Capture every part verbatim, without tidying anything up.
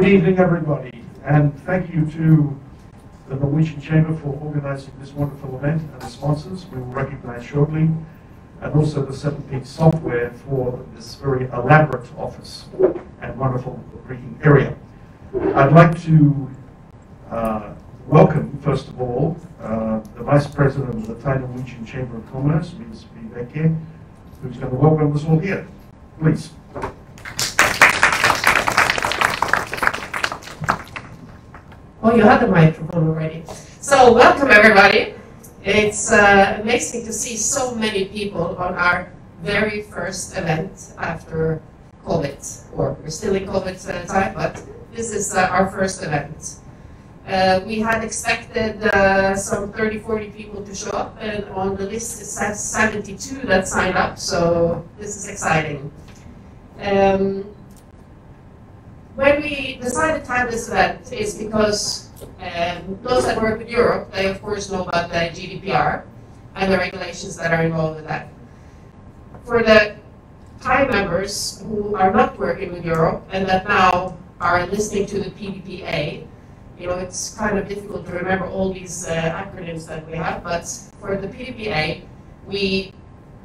Good evening, everybody, and thank you to the Norwegian Chamber for organizing this wonderful event and the sponsors we will recognize shortly, and also the Seven Peaks Software for this very elaborate office and wonderful greeting area. I'd like to uh, welcome, first of all, uh, the Vice President of the Thai Norwegian Chamber of Commerce, Miz Vibeke, who's going to welcome us all here. Please. Oh, you had the microphone already. So, welcome everybody. It's uh, amazing to see so many people on our very first event after COVID, or we're still in COVID time, but this is uh, our first event. Uh, we had expected uh, some thirty, forty people to show up, and on the list it says seventy-two that signed up, so this is exciting. Um, When we decided to have this event is because um, those that work with Europe, they of course know about the G D P R and the regulations that are involved with that. For the Thai members who are not working with Europe and that now are listening to the P D P A, you know, it's kind of difficult to remember all these uh, acronyms that we have, but for the P D P A, we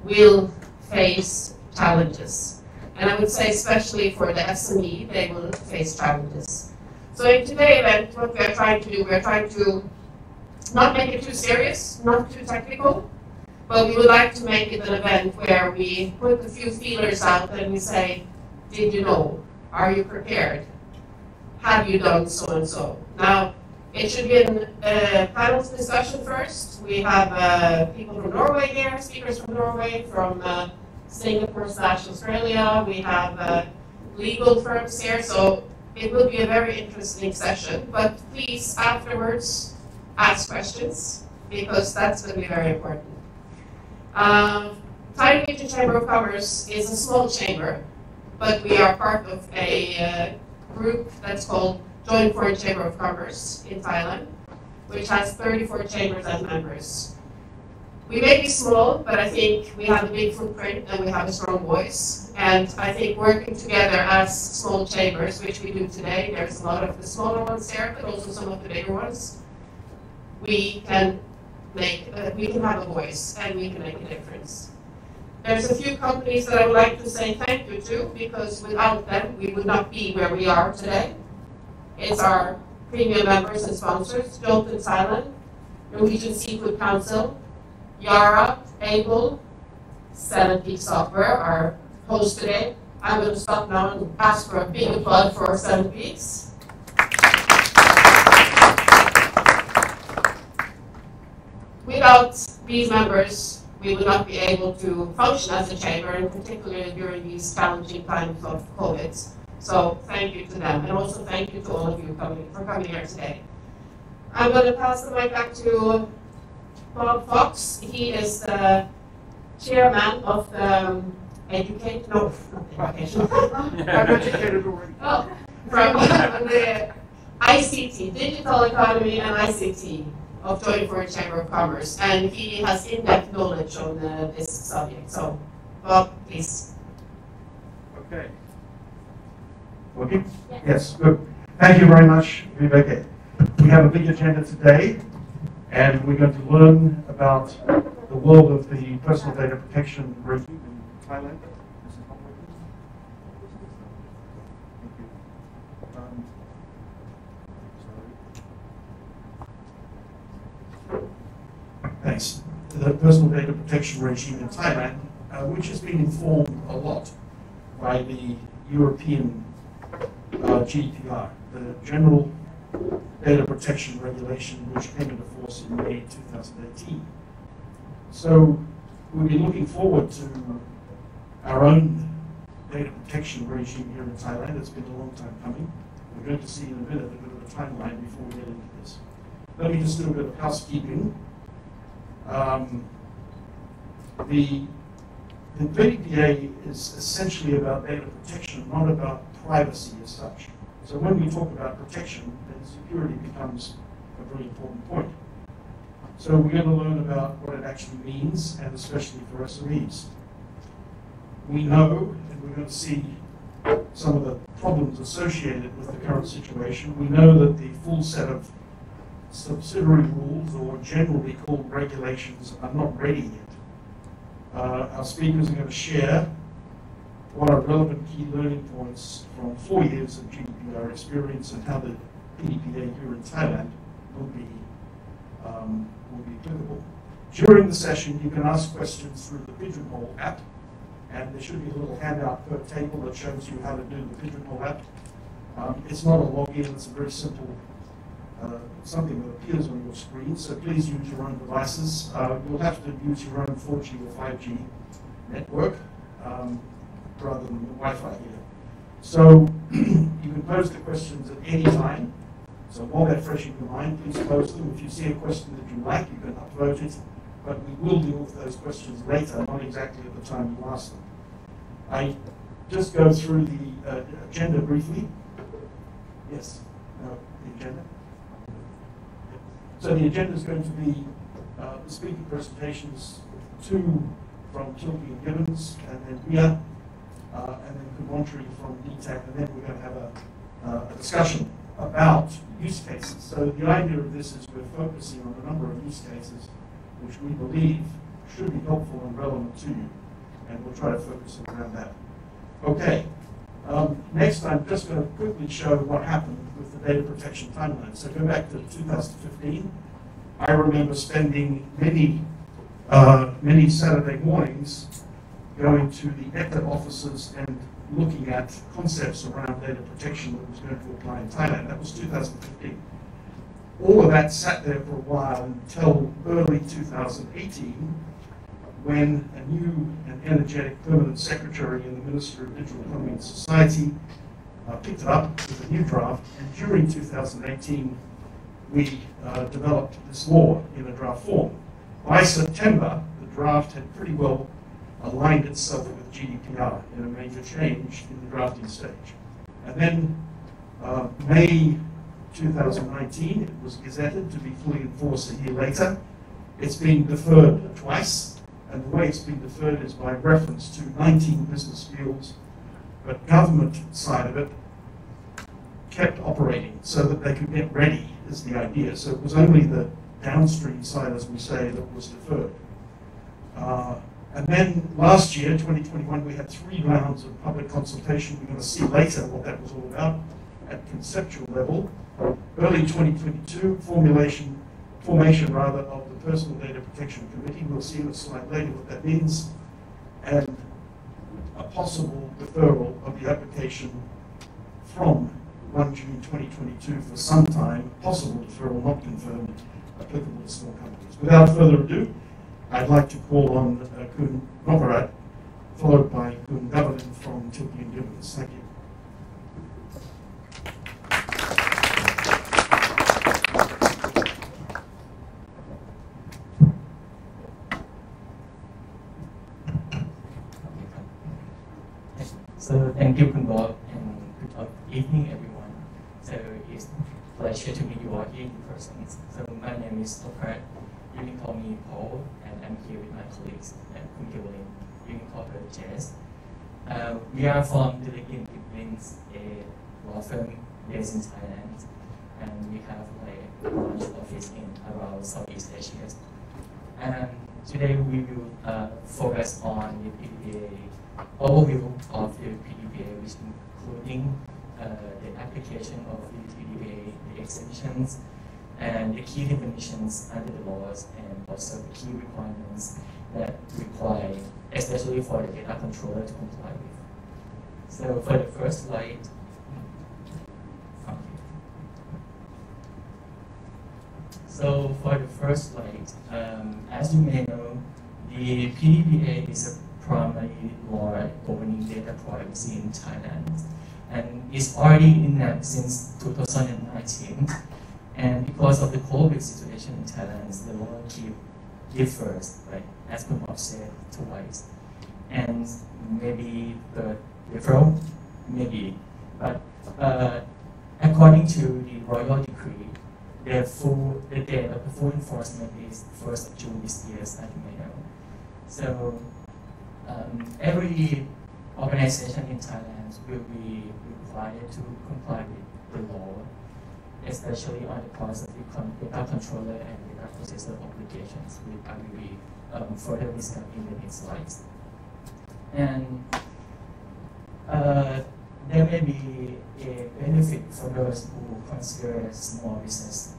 will face challenges. And I would say especially for the S M E, they will face challenges. So in today's event, what we are trying to do, we are trying to not make it too serious, not too technical, but we would like to make it an event where we put a few feelers out and we say, did you know? Are you prepared? Have you done so and so? Now, it should be a uh, panel discussion first. We have uh, people from Norway here, speakers from Norway, from uh, Singapore slash Australia. We have uh, legal firms here, so it will be a very interesting session. But please, afterwards, ask questions, because that's going to be very important. Um, Thai Norwegian Chamber of Commerce is a small chamber, but we are part of a uh, group that's called Joint Foreign Chamber of Commerce in Thailand, which has thirty-four chambers as members. We may be small, but I think we have a big footprint and we have a strong voice. And I think working together as small chambers, which we do today, there's a lot of the smaller ones there, but also some of the bigger ones, we can make, uh, we can have a voice and we can make a difference. There's a few companies that I would like to say thank you to, because without them, we would not be where we are today. It's our premium members and sponsors, Dolphin Island, Norwegian Seafood Council, Yara, Abel, Seven Peaks Software, our host today. I'm going to stop now and ask for a big applause for Seven Peaks. Without these members, we would not be able to function as a chamber, and particularly during these challenging times of COVID. So thank you to them, and also thank you to all of you coming, for coming here today. I'm going to pass the mic back to Bob Fox. He is the chairman of the um, Educate, no, not Education, oh, from the I C T, Digital Economy and I C T of Joint Foreign Chamber of Commerce. And he has in-depth knowledge on uh, this subject. So, Bob, please. Okay. Okay? Yes. yes, good. Thank you very much, Vibeke. We have a big agenda today. And we're going to learn about the world of the personal data protection review in Thailand. Thanks. The personal data protection regime in Thailand, uh, which has been informed a lot by the European uh, G D P R, the General Data Protection Regulation, which came into force in May two thousand eighteen. So we'll be looking forward to our own data protection regime here in Thailand. It's been a long time coming. We're going to see in a minute a bit of a timeline before we get into this. Let me just do a bit of housekeeping. Um, the, the P D P A is essentially about data protection, not about privacy as such. So when we talk about protection, then security becomes a very important point. So we're going to learn about what it actually means, and especially for S M Es. We know, and we're going to see some of the problems associated with the current situation. We know that the full set of subsidiary rules, or generally called regulations, are not ready yet. Uh, our speakers are going to share what are relevant key learning points from four years of G D P R experience and how the P D P A here in Thailand will be, um, will be applicable. During the session, you can ask questions through the Pigeonhole app, and there should be a little handout per table that shows you how to do the Pigeonhole app. Um, it's not a login, it's a very simple Uh, something that appears on your screen, so please use your own devices. Uh, you'll have to use your own four G or five G network um, rather than the Wi-Fi here. So you can pose the questions at any time. So while they're fresh in your mind, please pose them. If you see a question that you like, you can upvote it, but we will deal with those questions later, not exactly at the time you ask them. I just go through the uh, agenda briefly. Yes, no, the agenda. So the agenda is going to be uh, the speaker presentations, two from Tilleke and Gibbins, and then Ria, uh, and then Montri from D TAC, and then we're going to have a, uh, a discussion about use cases. So the idea of this is we're focusing on a number of use cases which we believe should be helpful and relevant to you, and we'll try to focus around that. Okay. Um, next, I'm just going to quickly show what happened with the data protection timeline. So go back to two thousand fifteen. I remember spending many, uh, many Saturday mornings going to the E F T A offices and looking at concepts around data protection that was going to apply in Thailand. That was two thousand fifteen. All of that sat there for a while until early two thousand eighteen. When a new and energetic permanent secretary in the Ministry of Digital Economy and Society uh, picked it up with a new draft, and during two thousand eighteen we uh, developed this law in a draft form. By September, the draft had pretty well aligned itself with G D P R in a major change in the drafting stage. And then uh, May two thousand nineteen, it was gazetted to be fully enforced a year later. It's been deferred twice. And the way it's been deferred is by reference to nineteen business fields, but government side of it kept operating so that they could get ready is the idea. So it was only the downstream side, as we say, that was deferred. Uh, and then last year, twenty twenty-one, we had three rounds of public consultation. We're going to see later what that was all about at conceptual level. Early twenty twenty-two, formulation, formation rather, of the Personal Data Protection Committee. We'll see in a slide later what that means, and a possible deferral of the application from first of June twenty twenty-two for some time, possible deferral not confirmed, applicable to small companies. Without further ado, I'd like to call on uh, Khun Nopparat, followed by Khun Gvavalin from Tilleke and Gibbins. Thank you. So thank you, Khun Bob, and good evening, everyone. So it's a pleasure to meet you all here in person. So my name is Nopparat. You can call me Paul, and I'm here with my colleagues, Khun Gvavalin. You can call her Jess. Uh, we are from Tilleke and Gibbins, a law firm based in Thailand, and we have like a branch office in around Southeast Asia. And today we will uh, focus on the P D P A overview of the P D P A, which including uh, the application of the P D P A, the exemptions, and the key definitions under the laws, and also the key requirements that require, especially for the data controller to comply with. So for the first slide, okay. So for the first slide, um, as you may know, the P D P A is a primary law governing data privacy in Thailand, and it's already in that since two thousand nineteen. And because of the COVID situation in Thailand, the law keep differs, right? As Bob said, twice, and maybe the referral, maybe. But uh, according to the royal decree, the full the date of the full enforcement is first of June this year, as you may know. So. Um, every organizations in Thailand will be required to comply with the law, especially on the parts of the data controller and data processor obligations, which I will be um, further discussed in the next slides. And uh, there may be a benefit for those who consider small business.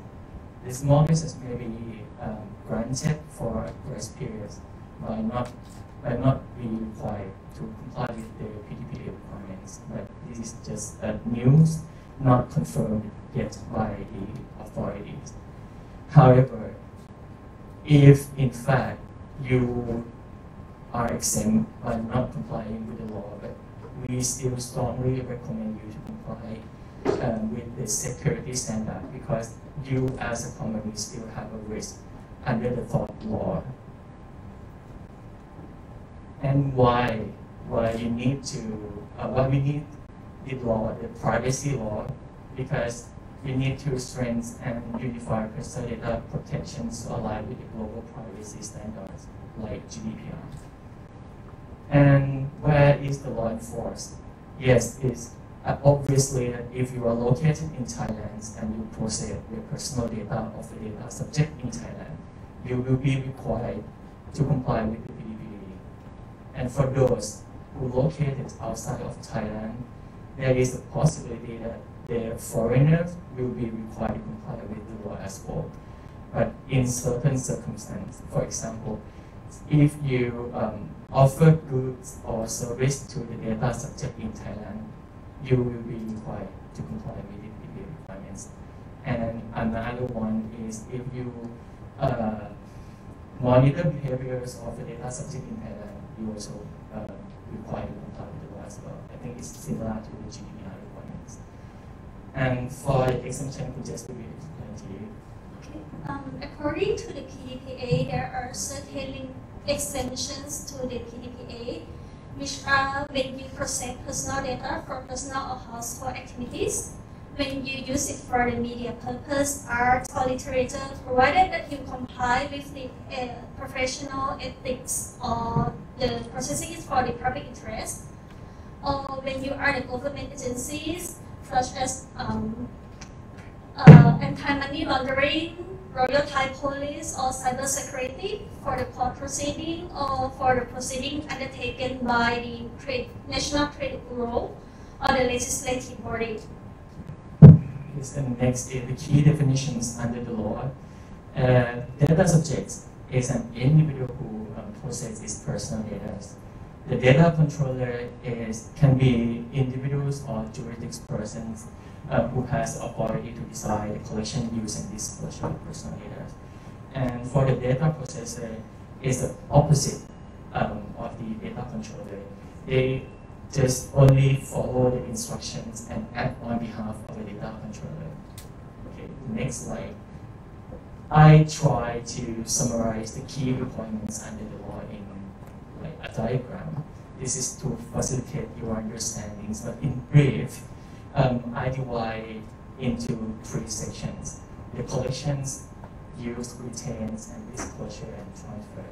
The small business may be um, granted for a grace period by not by not being required to comply with the P D P A requirements. But this is just uh, news, not confirmed yet by the authorities. However, if in fact you are exempt by not complying with the law, but we still strongly recommend you to comply um, with the security standard, because you as a company still have a risk under the thought law. And why? Why you need to? Uh, why we need the law, the privacy law? Because we need to strengthen and unify personal data protections to align with the global privacy standards like G D P R. And where is the law enforced? Yes, it's obviously that if you are located in Thailand and you process your personal data of the data subject in Thailand, you will be required to comply with the P D P A. And for those who located outside of Thailand, there is a possibility that the foreigners will be required to comply with the law as well. But in certain circumstances, for example, if you um, offer goods or service to the data subject in Thailand, you will be required to comply with the P D P A requirements. And another one is if you uh, monitor behaviors of the data subject in Thailand, you also uh, require to comply with the law as well. I think it's similar to the G D P R requirements. And for the exemption, could just be explained to you. Okay. Um, according to the P D P A, there are certain exemptions to the P D P A, which are when you process personal data for personal or household activities, when you use it for the media purpose, art or literature, provided that you comply with the uh, professional ethics or the processing is for the public interest, or when you are the government agencies such as um, uh, anti-money laundering, Royal Thai Police, or cyber security for the court proceeding or for the proceeding undertaken by the trade, National Trade Bureau or the legislative body. Yes, and next is the key definitions under the law. Uh, data subject is an individual who um, processes personal data. The data controller is can be individuals or jurisdiction persons. Uh, who has authority to decide the collection, use, and disclosure of personal data. And for the data processor, it's the opposite um, of the data controller. They just only follow the instructions and act on behalf of the data controller. Okay, next slide. I try to summarize the key requirements under the law in like a diagram. This is to facilitate your understandings, but in brief, Um, I divide into three sections: the collections, use, retains, and disclosure and transfer.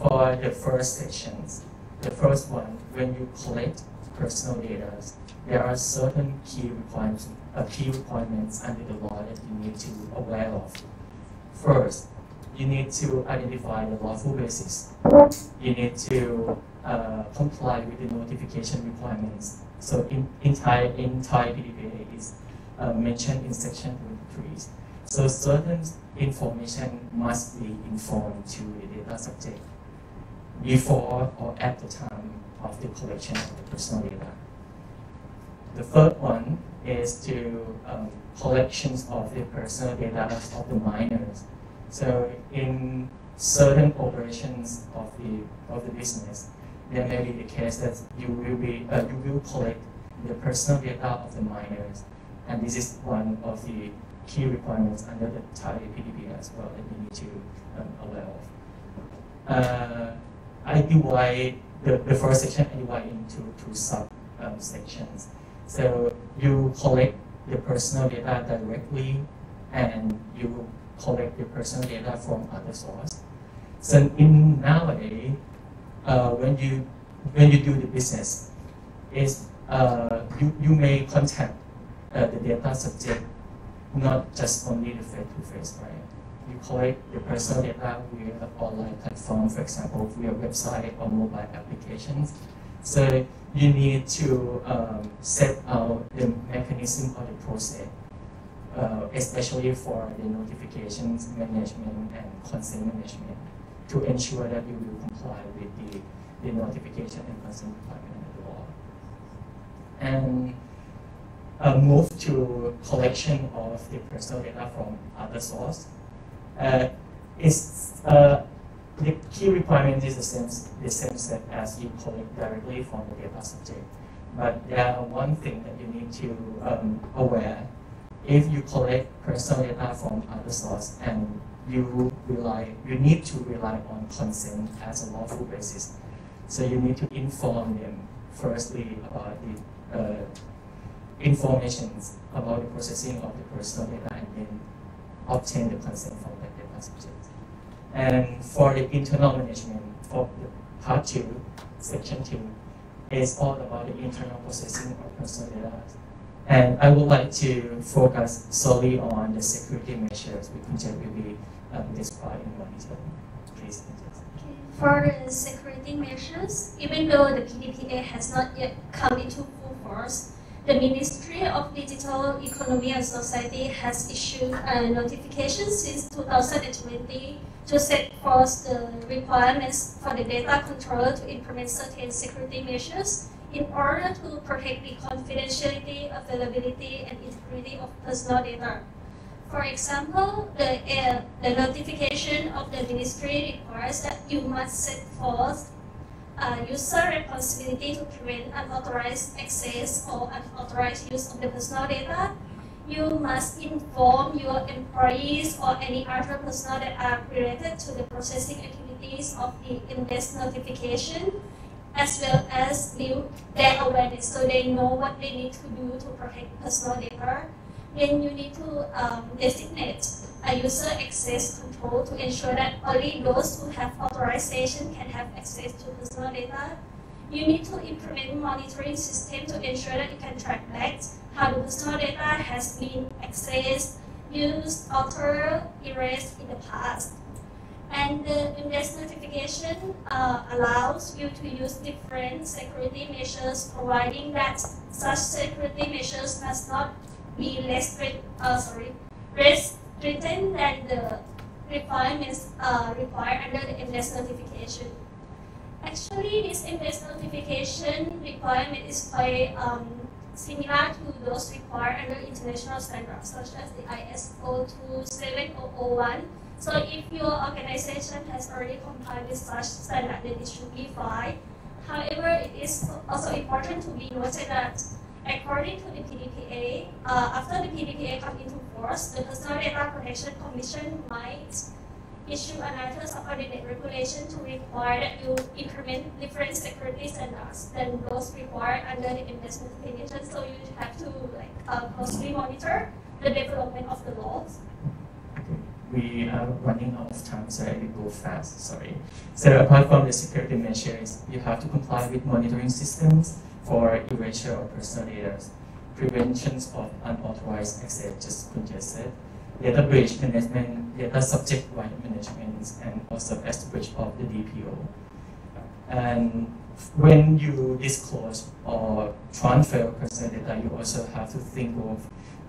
For the first sections, the first one, when you collect personal data, there are certain key requirements, uh, key requirements under the law that you need to be aware of. First, you need to identify the lawful basis. You need to uh, comply with the notification requirements. So in, in Thai, in Thai P D P A is uh, mentioned in section twenty-three. So certain information must be informed to the data subject before or at the time of the collection of the personal data. The third one is to um, collections of the personal data of the minors. So in certain operations of the of the business, there may be the case that you will be uh, you will collect the personal data of the minors, and this is one of the key requirements under the Thai P D P A as well that we need to um, aware of. Uh, I divide the, the first section I divide into two sub um, sections. So you collect the personal data directly, and you collect the personal data from other sources. So in nowadays. Uh, when you when you do the business is uh, you, you may contact uh, the data subject, not just only the face-to-face, right? You collect the personal data via an online platform, for example, via website or mobile applications. So you need to um, set out the mechanism or the process, uh, especially for the notifications management and consent management, to ensure that you will comply with the, the notification and consent requirement of the law. And uh, move to collection of the personal data from other sources. Uh, it's, uh, the key requirement is the same, the same set as you collect directly from the data subject. But there are one thing that you need to um, aware. If you collect personal data from other source and you rely, you need to rely on consent as a lawful basis. So you need to inform them firstly about the uh, information about the processing of the personal data and then obtain the consent from that data subject. And for the internal management for the part two, section two, is all about the internal processing of personal data. And I would like to focus solely on the security measures, which will be um, described in more detail. Please. Okay. For the security measures, even though the P D P A has not yet come into full force, the Ministry of Digital Economy and Society has issued a notification since two thousand twenty to set forth the requirements for the data controller to implement certain security measures in order to protect the confidentiality, availability, and integrity of personal data. For example, the, uh, the notification of the ministry requires that you must set forth Uh, user responsibility to prevent unauthorized access or unauthorized use of the personal data. You must inform your employees or any other personnel that are related to the processing activities of the index notification, as well as build their awareness so they know what they need to do to protect personal data. Then you need to um, designate a user access control to ensure that only those who have authorization can have access to personal data. You need to implement monitoring system to ensure that you can track back how the personal data has been accessed, used, altered, erased in the past. And the index notification uh, allows you to use different security measures, providing that such security measures must not be less uh, sorry, less written than the requirements uh, required under the index notification. Actually, this index notification requirement is quite um, similar to those required under international standards, such as the I S O two seven zero zero one. So if your organization has already complied with such standard, then it should be fine. However, it is also important to be noted that according to the P D P A, uh, after the P D P A comes into force, the Personal Data Protection Commission might issue another subordinate regulation to require that you implement different security standards than those required under the index notification. So you have to like uh, closely monitor the development of the laws. Okay. We are running out of time, so I will go fast. Sorry. So apart from the security measures, you have to comply with monitoring systems for erasure of personal data, preventions of unauthorized access, just Kunja said, data breach management, data subject-wide management, and also establishment of the D P O. And when you disclose or transfer personal data, you also have to think of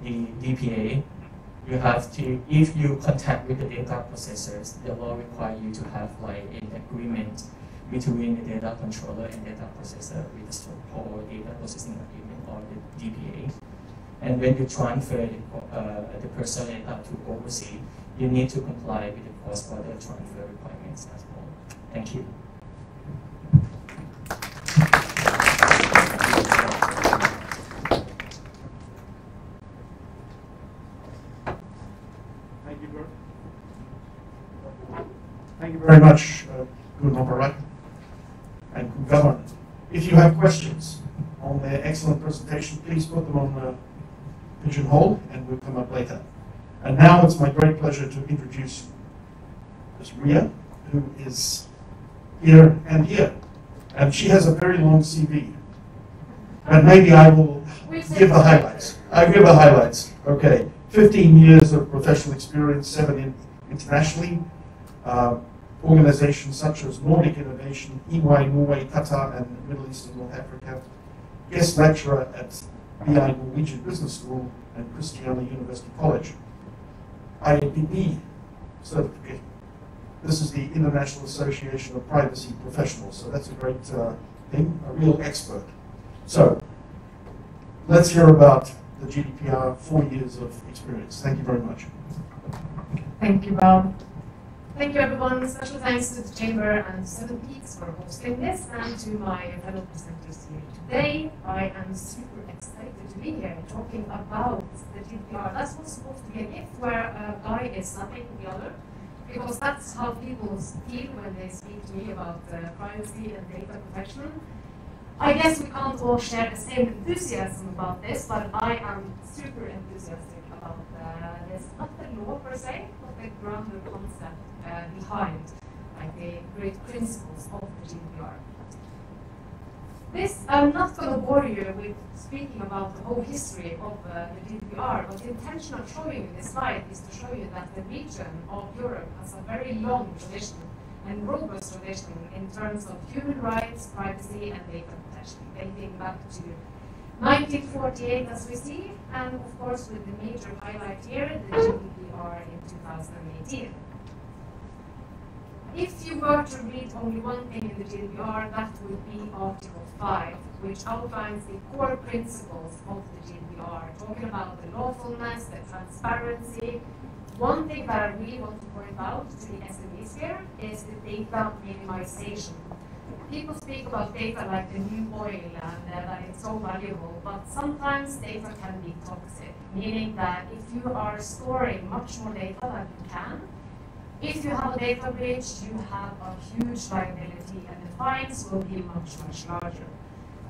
the D P A. You have to, if you contact with the data processors, the law requires you to have like an agreement between the data controller and data processor with the so-called data processing agreement or the D P A. And when you transfer the, uh, the personal data to overseas, you need to comply with the cross-border transfer requirements as well. Thank you. Thank you, Bert. Thank you very much, uh, Khun Nopparat and Khun Gvavalin. If you have questions on their excellent presentation, please put them on the pigeonhole and we'll come up later. And now it's my great pleasure to introduce Miz Ria, who is here and here And she has a very long C V. And maybe I will give the highlights. I'll give the highlights. Okay. fifteen years of professional experience, seven in internationally. Uh, organizations such as Nordic Innovation, E Y Norway, Qatar, and Middle East and North Africa. Guest lecturer at B I Norwegian Business School and Christiana University College. I N P P certification. This is the International Association of Privacy Professionals, so that's a great uh, thing, a real expert. So, let's hear about the G D P R, four years of experience. Thank you very much. Thank you, Bob. Thank you, everyone. Special thanks to the Chamber and Seven Peaks for hosting this, and to my fellow presenters here today. I am super excited to be here talking about the G D P R. That's what's supposed to be a gift, where a guy is nothing the other, because that's how people feel when they speak to me about uh, privacy and data protection. I guess we can't all share the same enthusiasm about this, but I am super enthusiastic about uh, this. Not the law per se, but the grander concept uh, behind, like the great principles of the G D P R. This, I'm not going to bore you with speaking about the whole history of uh, the G D P R, but the intention of showing you this slide is to show you that the region of Europe has a very long tradition and robust tradition in terms of human rights, privacy, and data protection, dating back to nineteen forty-eight, as we see, and of course with the major highlight here, the G D P R in two thousand eighteen. If you were to read only one thing in the G D P R, that would be Article five, which outlines the core principles of the G D P R, talking about the lawfulness, the transparency. One thing that I really want to point out to the S M Es here is the data minimization. People speak about data like the new oil and uh, that it's so valuable, but sometimes data can be toxic, meaning that if you are storing much more data than you can, if you have a data breach, you have a huge liability and the fines will be much, much larger.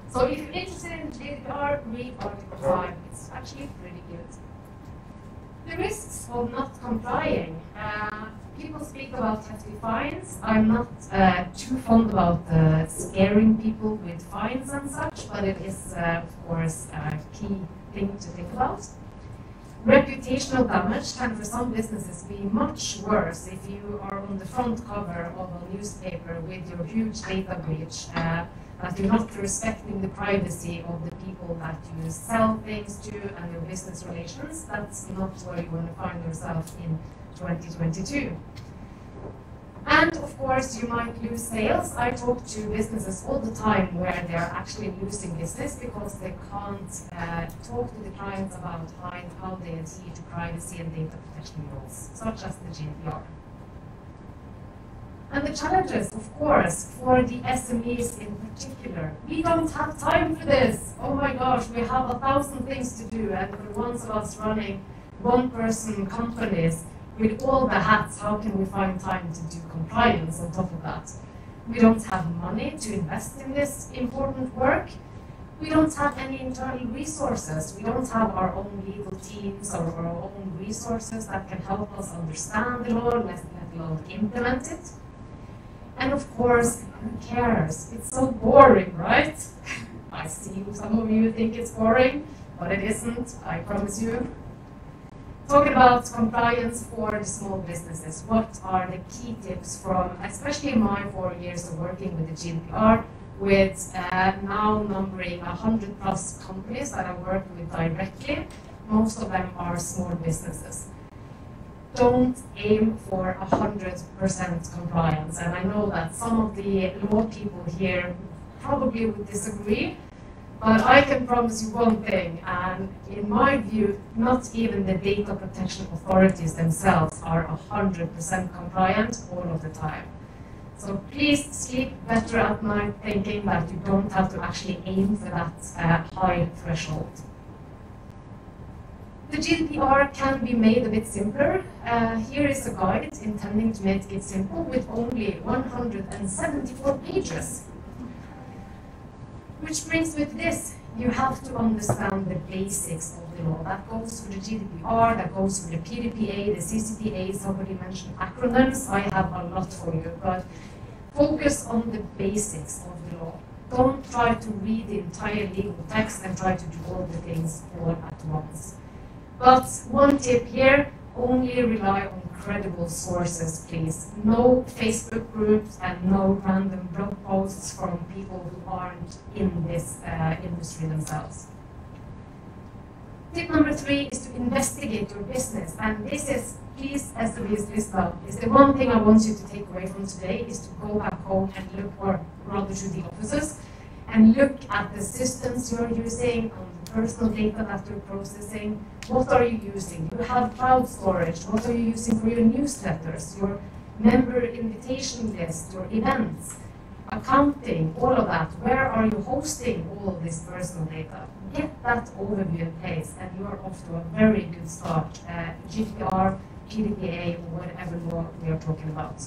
So if you're interested in G D P R, read Article five. It's actually pretty good. The risks of not complying. Uh, people speak about hefty fines. I'm not uh, too fond about uh, scaring people with fines and such, but it is, uh, of course, a key thing to think about. Reputational damage can for some businesses be much worse if you are on the front cover of a newspaper with your huge data breach, uh, that you're not respecting the privacy of the people that you sell things to and your business relations. That's not where you want to find yourself in twenty twenty-two. And of course, you might lose sales. I talk to businesses all the time where they are actually losing business because they can't uh, talk to the clients about how they adhere to privacy and data protection rules, such as the G D P R. And the challenges, of course, for the S M Es in particular. We don't have time for this. Oh my gosh, we have a thousand things to do, and for the ones of us running one-person companies, with all the hats, how can we find time to do compliance on top of that? We don't have money to invest in this important work. We don't have any internal resources. We don't have our own legal teams or our own resources that can help us understand the law, let alone implement it. And of course, who cares? It's so boring, right? I see some of you think it's boring, but it isn't, I promise you. Talking about compliance for the small businesses, what are the key tips from, especially my four years of working with the G D P R, with uh, now numbering one hundred plus companies that I work with directly, most of them are small businesses. Don't aim for one hundred percent compliance, and I know that some of the law people here probably would disagree. But I can promise you one thing, and in my view, not even the data protection authorities themselves are one hundred percent compliant all of the time. So please sleep better at night thinking that you don't have to actually aim for that uh, high threshold. The G D P R can be made a bit simpler. Uh, here is a guide intending to make it simple with only one hundred seventy-four pages. Which brings with this, you have to understand the basics of the law. That goes for the G D P R, that goes for the P D P A, the C C P A, somebody mentioned acronyms. I have a lot for you, but focus on the basics of the law. Don't try to read the entire legal text and try to do all the things all at once. But one tip here, only rely on credible sources, please. No Facebook groups and no random blog posts from people who aren't in this uh, industry themselves. Tip number three is to investigate your business. And this is, please, S M Es, list out. It's the one thing I want you to take away from today is to go back home and look, or rather to the offices, and look at the systems you're using, on the personal data that you're processing. What are you using? You have cloud storage. What are you using for your newsletters, your member invitation list, your events, accounting, all of that? Where are you hosting all of this personal data? Get that overview in place, and you are off to a very good start. Uh, G D P R, P D P A, or whatever law we are talking about.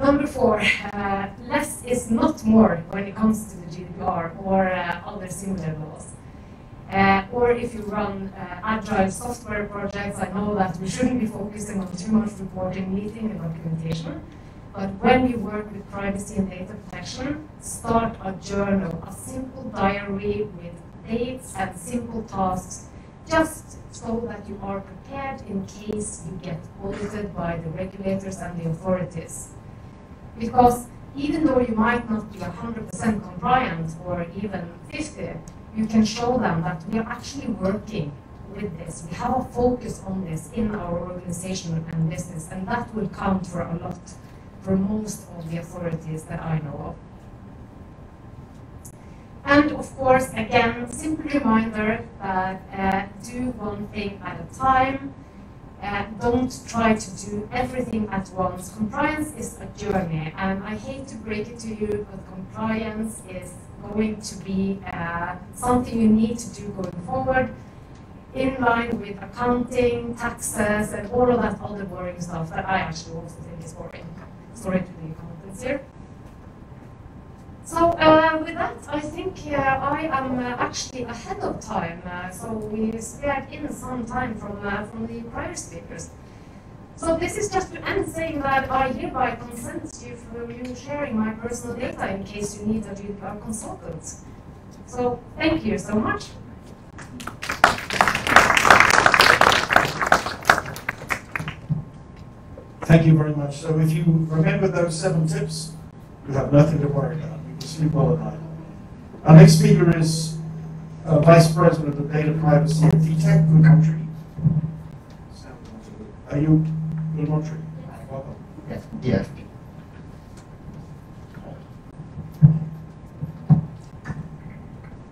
Number four, uh, less is not more when it comes to the G D P R or uh, other similar laws. Uh, or if you run uh, agile software projects, I know that we shouldn't be focusing on too much reporting, meeting, and documentation. But when you work with privacy and data protection, start a journal, a simple diary with dates and simple tasks, just so that you are prepared in case you get audited by the regulators and the authorities. Because even though you might not be one hundred percent compliant or even fifty, you can show them that we are actually working with this. We have a focus on this in our organization and business, and that will count for a lot for most of the authorities that I know of. And of course, again, simple reminder that uh, do one thing at a time. Uh, don't try to do everything at once. Compliance is a journey, and I hate to break it to you, but compliance is going to be uh, something you need to do going forward, in line with accounting, taxes, and all of that other boring stuff that I actually also think is boring. Sorry to the accountants here. So uh, with that, I think uh, I am uh, actually ahead of time. Uh, so we spared in some time from uh, from the prior speakers. So this is just to end saying that I hereby consent to you for you sharing my personal data in case you need a G D P R consultant. So thank you so much. Thank you very much. So if you remember those seven tips, you have nothing to worry about. You can sleep well at night. Our next speaker is uh, Vice President of Data Privacy at D TAC, Khun Montri. Are you Khun Montri? Welcome. Yes. Yes.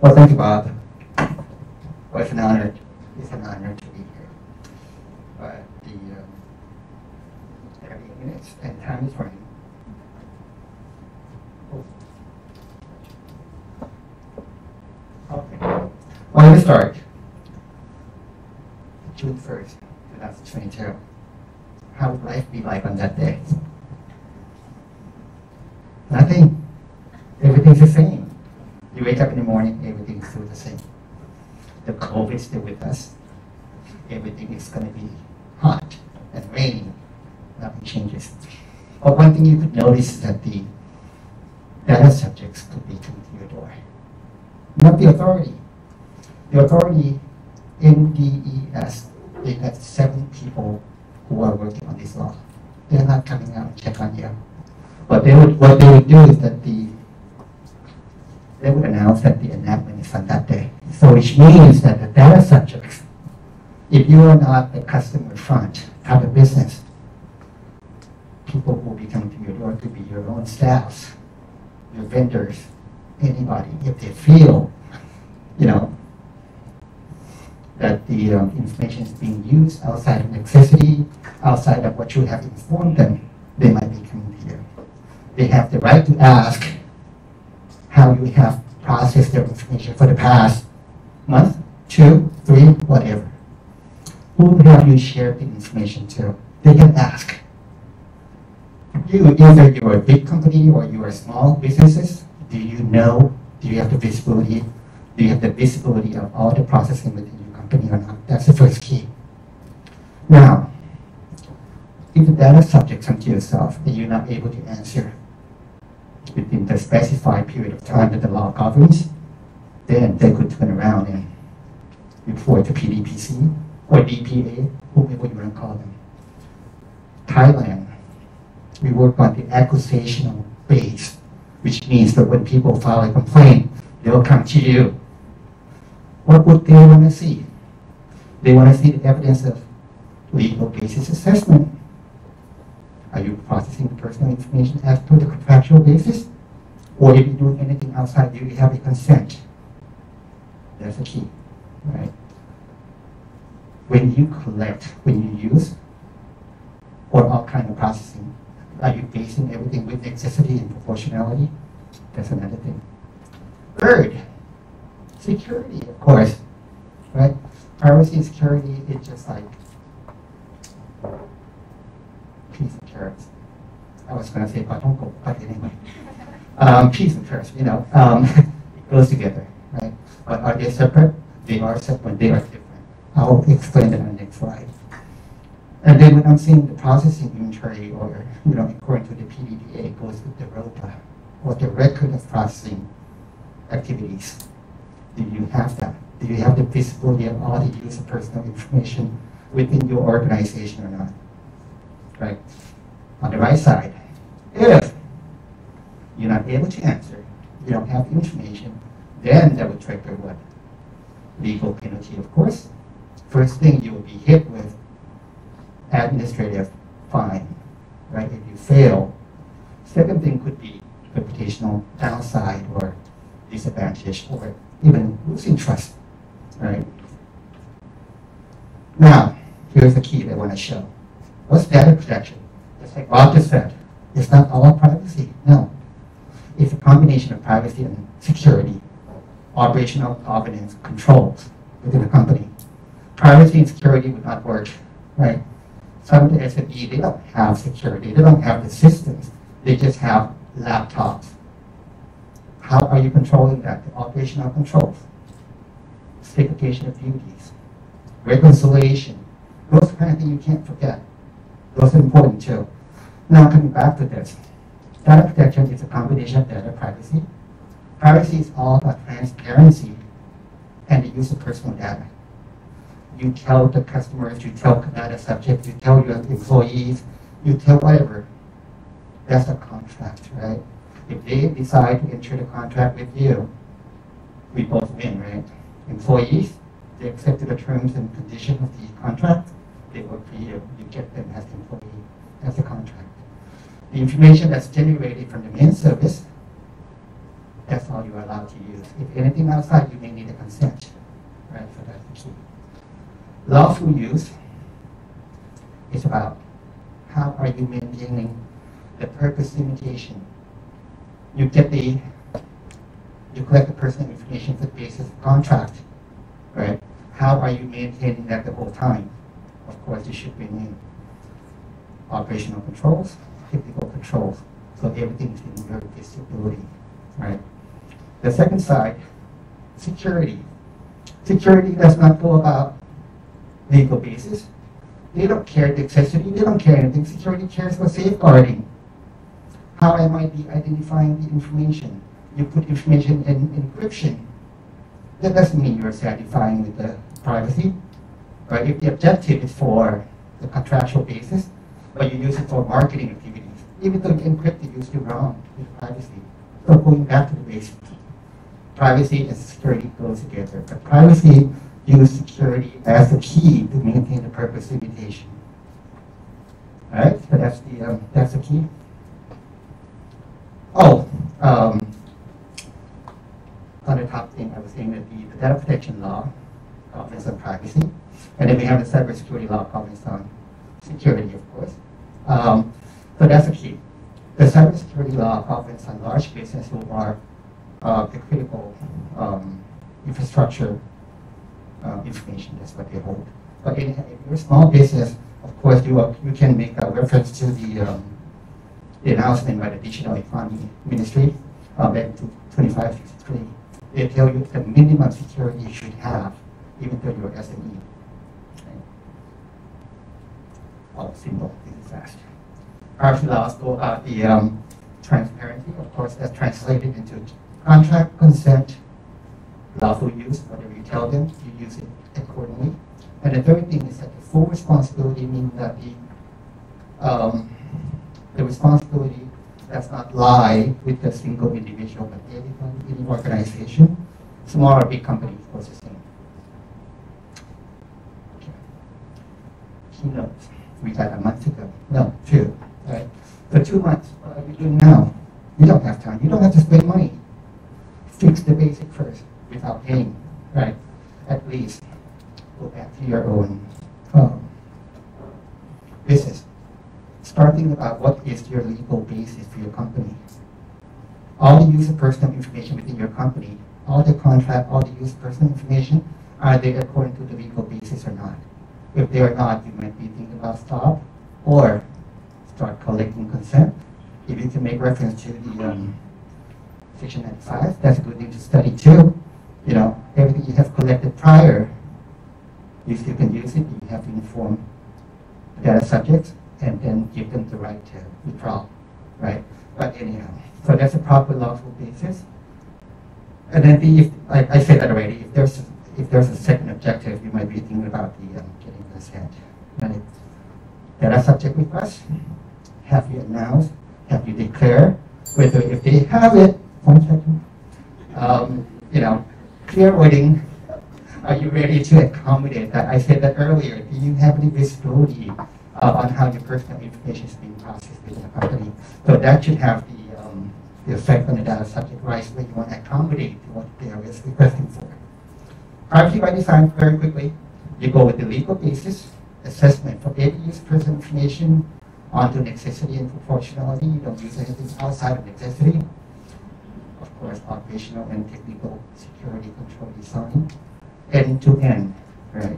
Well, thank you, Bob. It's an honor. It's an honor to be here. But the uh, minutes and time is running. Oh. Okay. Well, let me start. June first, two thousand twenty-two. How would life be like on that day? Nothing. Everything's the same. You wake up in the morning, everything's still the same. The COVID is still with us. Everything is going to be hot and rainy. Nothing changes. But one thing you could notice is that the data subjects could be coming to your door. Not the authority. The authority, N D E S, they have seven people who are working on this law. They're not coming out to check on you. What they would, what they would do is that the they would announce that the enactment is on that day. So which means that the data subjects, if you are not the customer front, out of business, people will be coming to your door. It could be your own staffs, your vendors, anybody. If they feel, you know, that the um, information is being used outside of necessity, outside of what you have informed them, they might be coming to you. They have the right to ask how you have processed their information for the past month, two, three, whatever. Who have you shared the information to? They can ask. You, either you're a big company or you are small businesses, do you know, do you have the visibility, do you have the visibility of all the processing within your company or not? That's the first key. Now, if there are subjects unto yourself that you're not able to answer within the specified period of time that the law governs, then they could turn around and report to P D P C or D P A, whomever you want to call them. Thailand, we work on the accusational base, which means that when people file a complaint, they'll come to you. What would they want to see? They want to see the evidence of legal basis assessment. Are you processing personal information as per the contractual basis? Or if you're doing anything outside, do you have a consent? That's the key, right? When you collect, when you use, or all kind of processing, are you basing everything with necessity and proportionality? That's another thing. Third, security, of course, right? Privacy and security is just like peas and carrots. I was going to say, but don't go, but anyway. Um, peas and carrots, you know, um, it goes together, right? But are they separate? They are separate, they are different. I'll explain that on the next slide. And then when I'm saying the processing inventory, or, you know, according to the P D P A, it goes with the R O P A, or the record of processing activities. Do you have that? Do you have the visibility of all the use of personal information within your organization or not? Right? On the right side, if you're not able to answer, you don't have information, then that would trigger what? Legal penalty, of course. First thing you will be hit with administrative fine, right? If you fail. Second thing could be reputational downside or disadvantage or even losing trust, right? Now, here's the key that I want to show. What's data protection? Just like Bob just said, it's not all privacy, no. It's a combination of privacy and security, operational governance controls within a company. Privacy and security would not work, right? Some of the S M Es, they don't have security, they don't have the systems, they just have laptops. How are you controlling that? The operational controls, segregation of duties, reconciliation, those kind of things you can't forget. Those are important too. Now coming back to this, data protection is a combination of data privacy. Privacy is all about transparency and the use of personal data. You tell the customers, you tell data subjects, you tell your employees, you tell whatever. That's a contract, right? If they decide to enter the contract with you, we both win, right? Employees, they accepted the terms and conditions of the contract, they work for you. You get them as an employee, as a contract. The information that's generated from the main service, that's all you're allowed to use. If anything outside, you may need a consent, right? So that's the key. Lawful use is about how are you maintaining the purpose limitation. You get the, you collect the personal information for the basis of contract, right? How are you maintaining that the whole time? Of course, you should bring in operational controls, technical controls, so everything is in your visibility, right? The second side, security. Security does not go about legal basis. They don't care the accessory, they don't care anything. Security cares for safeguarding. How am I be identifying the information? You put information in encryption. That doesn't mean you're satisfying with the privacy. But if the objective is for the contractual basis, but you use it for marketing activities, even though you encrypt it, you still wrong with privacy. So going back to the basics, privacy and security goes together. But privacy use security as the key to maintain the purpose limitation. All right, so that's the um, that's the key. Oh, um, on the top thing, I was saying that the, the data protection law governs on privacy, and then we have the cybersecurity law governs on security, of course. Um, so that's the key. The cybersecurity law governs on large businesses who are uh, the critical um, infrastructure. Uh, information, that's what they hold. But in, if you're a small business, of course, you, are, you can make a reference to the, um, the announcement by the Digital Economy Ministry uh, back to twenty-five sixty-three. They tell you the minimum security you should have, even though you're S M E. Okay. policy will be disaster. Perhaps last thought about the um, transparency, of course, that's translated into contract consent, lawful use, whatever you tell them, you use it accordingly. And the third thing is that the full responsibility means that the, um, the responsibility does not lie with the single individual, but everyone in the organization, small or big company, of course, the same. Okay. Keynotes, we got a month ago. No, two. All right. For two months, what are we doing now? You don't have time. You don't have to spend money. Fix the basic first without paying, right? At least go back to your own um, business. Start thinking about what is your legal basis for your company. All the use of personal information within your company, all the contract, all the use of personal information, are they according to the legal basis or not? If they are not, you might be thinking about stop or start collecting consent. If you can make reference to the um, section ninety-five, that's a good thing to study too. You know, everything you have collected prior, you still can use it. You have to inform data subjects and then give them the right to withdraw, right? But anyhow, so that's a proper lawful basis. And then the, if, I, I said that already, if there's, if there's a second objective, you might be thinking about the um, getting consent. Data subject requests, have you announced, have you declared, whether if they have it, one second, um, you know, clear wording. Are you ready to accommodate that? I said that earlier. Do you have any visibility uh, on how your personal information is being processed within the company? So that should have the, um, the effect on the data subject rights when you want to accommodate what they are requesting for. Privacy by design, very quickly, you go with the legal basis, assessment for every use personal information onto necessity and proportionality. You don't use anything outside of necessity. Of course, operational and technical security control design. End to end, right?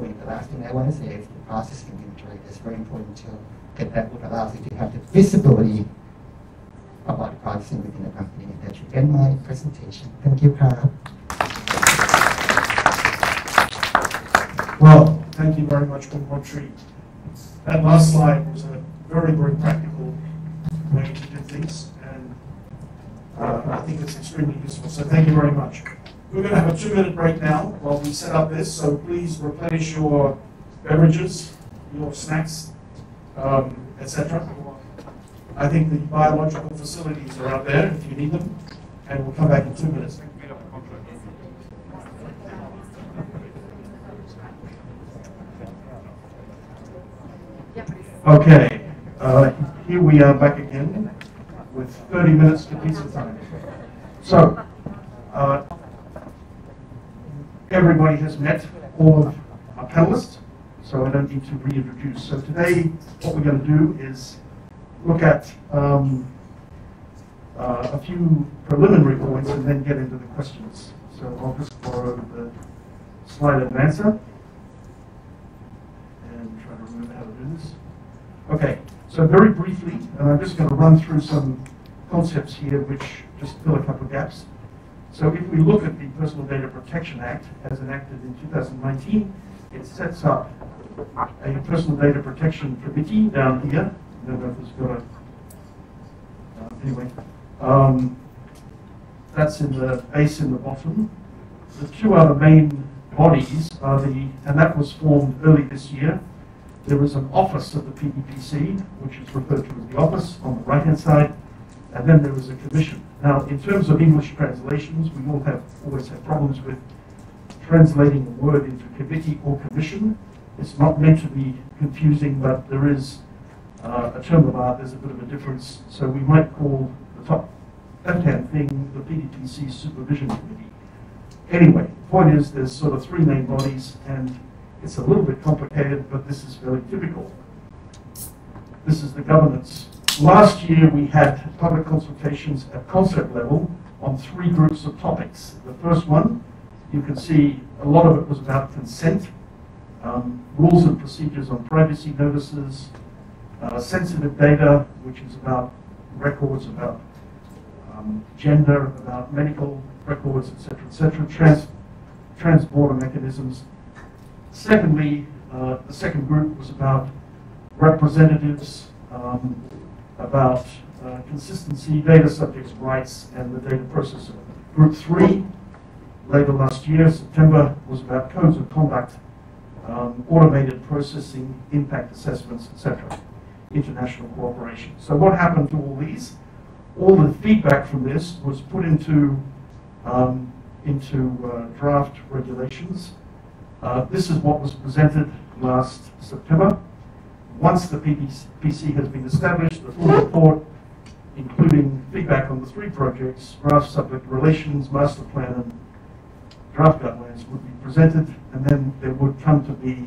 The last thing I want to say is the process inventory. It's very important to get that, would allow you to have the visibility about the processing within the company. And that should end my presentation. Thank you, Kara. Well, thank you very much, Montri. That last slide was a very, very practical way to do things, and uh, I think it's extremely useful. So thank you very much. We're going to have a two-minute break now while we set up this, so please replenish your beverages, your snacks, um, et cetera. I think the biological facilities are out there if you need them, and we'll come back in two minutes. Okay, uh, here we are back again with thirty minutes to pizza time. So. Uh, Everybody has met all of our panelists, so I don't need to reintroduce. So today, what we're going to do is look at um, uh, a few preliminary points and then get into the questions. So I'll just borrow the slide advancer and try to remember how to do this. Okay, so very briefly, and I'm just going to run through some concepts here which just fill a couple of gaps. So if we look at the Personal Data Protection Act, as enacted in two thousand nineteen, it sets up a Personal Data Protection Committee down here. I don't know if it's got a... Uh, anyway, um, that's in the base in the bottom. The two other main bodies are the... And that was formed early this year. There was an office of the P D P C, which is referred to as the office on the right-hand side. And then there was a commission. Now, in terms of English translations, we all have always have problems with translating a word into committee or commission. It's not meant to be confusing, but there is uh, a term of art. There's a bit of a difference. So we might call the top left-hand thing the P D P C Supervision Committee. Anyway, the point is there's sort of three main bodies, and it's a little bit complicated, but this is fairly typical. This is the governance. Last year, we had public consultations at concept level on three groups of topics. The first one, you can see a lot of it was about consent, um, rules and procedures on privacy notices, uh, sensitive data, which is about records, about um, gender, about medical records, et cetera, et cetera, trans transborder mechanisms. Secondly, uh, the second group was about representatives um, about uh, consistency, data subjects' rights, and the data processor. Group three, later last year, September, was about codes of conduct, um, automated processing, impact assessments, et cetera, international cooperation. So what happened to all these? All the feedback from this was put into, um, into uh, draft regulations. Uh, this is what was presented last September. Once the P D P C has been established, the full report, including feedback on the three projects, draft subject relations, master plan, and draft guidelines, would be presented, and then there would come to be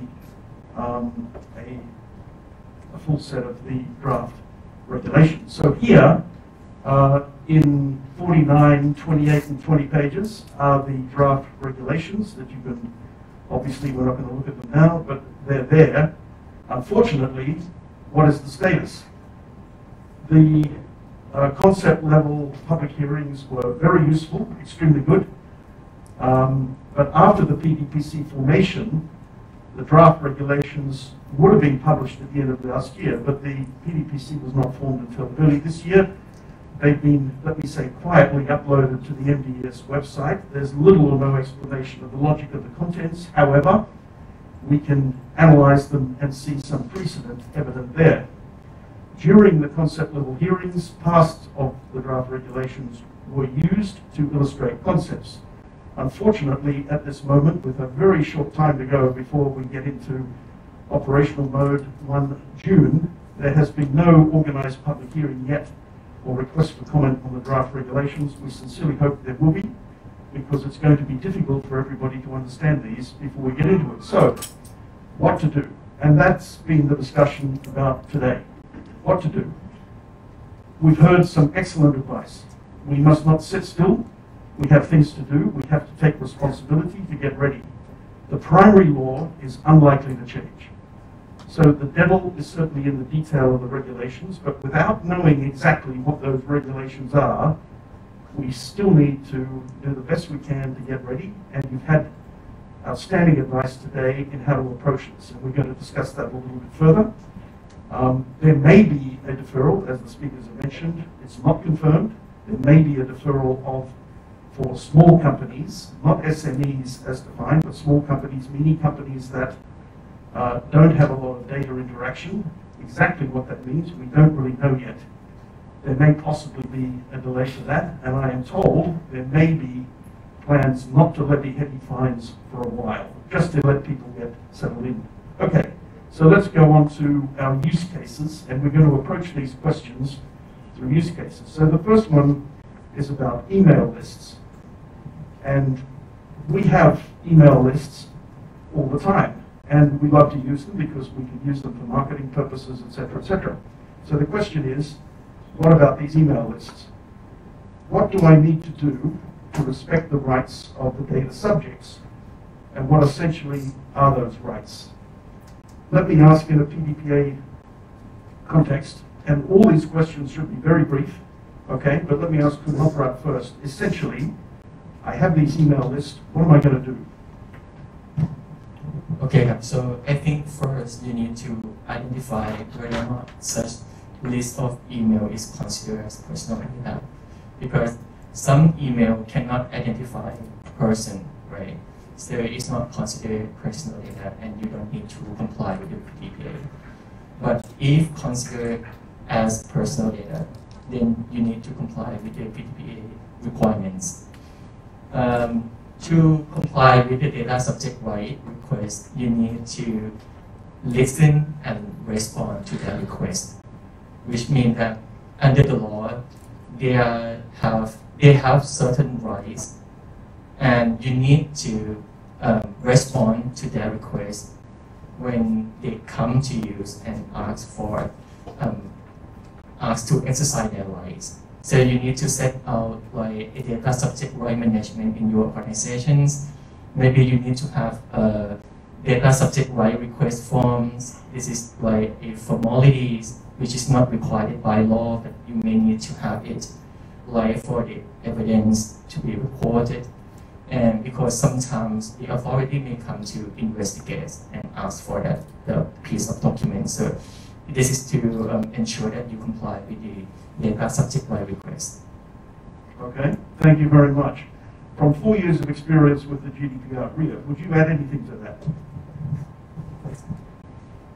um, a, a full set of the draft regulations. So here, Uh, in forty-nine, twenty-eight, and twenty pages are the draft regulations that you can, obviously we're not going to look at them now, but they're there. Unfortunately, what is the status? The uh, concept level public hearings were very useful, extremely good, um, but after the P D P C formation, the draft regulations would have been published at the end of last year, but the P D P C was not formed until early this year. They've been, let me say, quietly uploaded to the M D S website. There's little or no explanation of the logic of the contents. However, we can analyze them and see some precedent evident there. During the concept level hearings, parts of the draft regulations were used to illustrate concepts. Unfortunately, at this moment, with a very short time to go before we get into operational mode one June, there has been no organized public hearing yet, or request for comment on the draft regulations. We sincerely hope there will be, because it's going to be difficult for everybody to understand these before we get into it. So, what to do? And that's been the discussion about today. What to do? We've heard some excellent advice. We must not sit still. We have things to do. We have to take responsibility to get ready. The primary law is unlikely to change. So the devil is certainly in the detail of the regulations, but without knowing exactly what those regulations are, we still need to do the best we can to get ready, and you've had outstanding advice today in how to approach this, and we're going to discuss that a little bit further. Um, there may be a deferral, as the speakers have mentioned. It's not confirmed. There may be a deferral of for small companies, not S M Es as defined, but small companies, mini companies that Uh, don't have a lot of data interaction. Exactly what that means, we don't really know yet. There may possibly be a delay to that, and I am told there may be plans not to levy heavy fines for a while, just to let people get settled in. Okay, so let's go on to our use cases, and we're going to approach these questions through use cases. So the first one is about email lists. And we have email lists all the time. And we love to use them because we can use them for marketing purposes, et cetera, et cetera. So the question is, what about these email lists? What do I need to do to respect the rights of the data subjects? And what essentially are those rights? Let me ask in a P D P A context, and all these questions should be very brief, okay? But let me ask Khun Nopparat first. Essentially, I have these email lists, what am I going to do? Okay, so I think first you need to identify whether or not such list of email is considered as personal data, because some email cannot identify person, right? So it's not considered personal data, and you don't need to comply with the P D P A. But if considered as personal data, then you need to comply with the P D P A requirements. Um, To comply with the data subject right request, you need to listen and respond to that request, which means that under the law, they are, have they have certain rights, and you need to um, respond to their request when they come to you and ask for um, ask to exercise their rights. So you need to set out like a data subject right management in your organizations. Maybe you need to have uh, data subject right request forms. This is like a formality which is not required by law, but you may need to have it like for the evidence to be reported. And because sometimes the authority may come to investigate and ask for that the piece of document. So This is to um, ensure that you comply with the data subject by request. Okay, thank you very much. From four years of experience with the G D P R, Ria, would you add anything to that?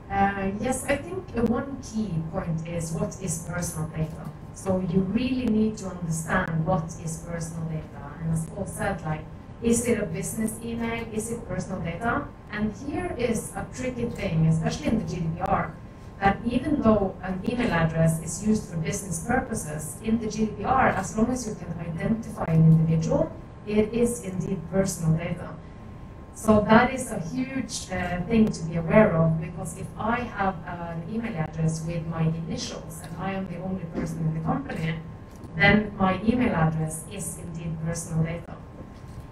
Uh, yes, I think one key point is what is personal data. So you really need to understand what is personal data. And as Paul said, like, is it a business email? Is it personal data? And here is a tricky thing, especially in the G D P R, that even though an email address is used for business purposes, in the G D P R, as long as you can identify an individual, it is indeed personal data. So that is a huge uh, thing to be aware of, because if I have an email address with my initials and I am the only person in the company, then my email address is indeed personal data.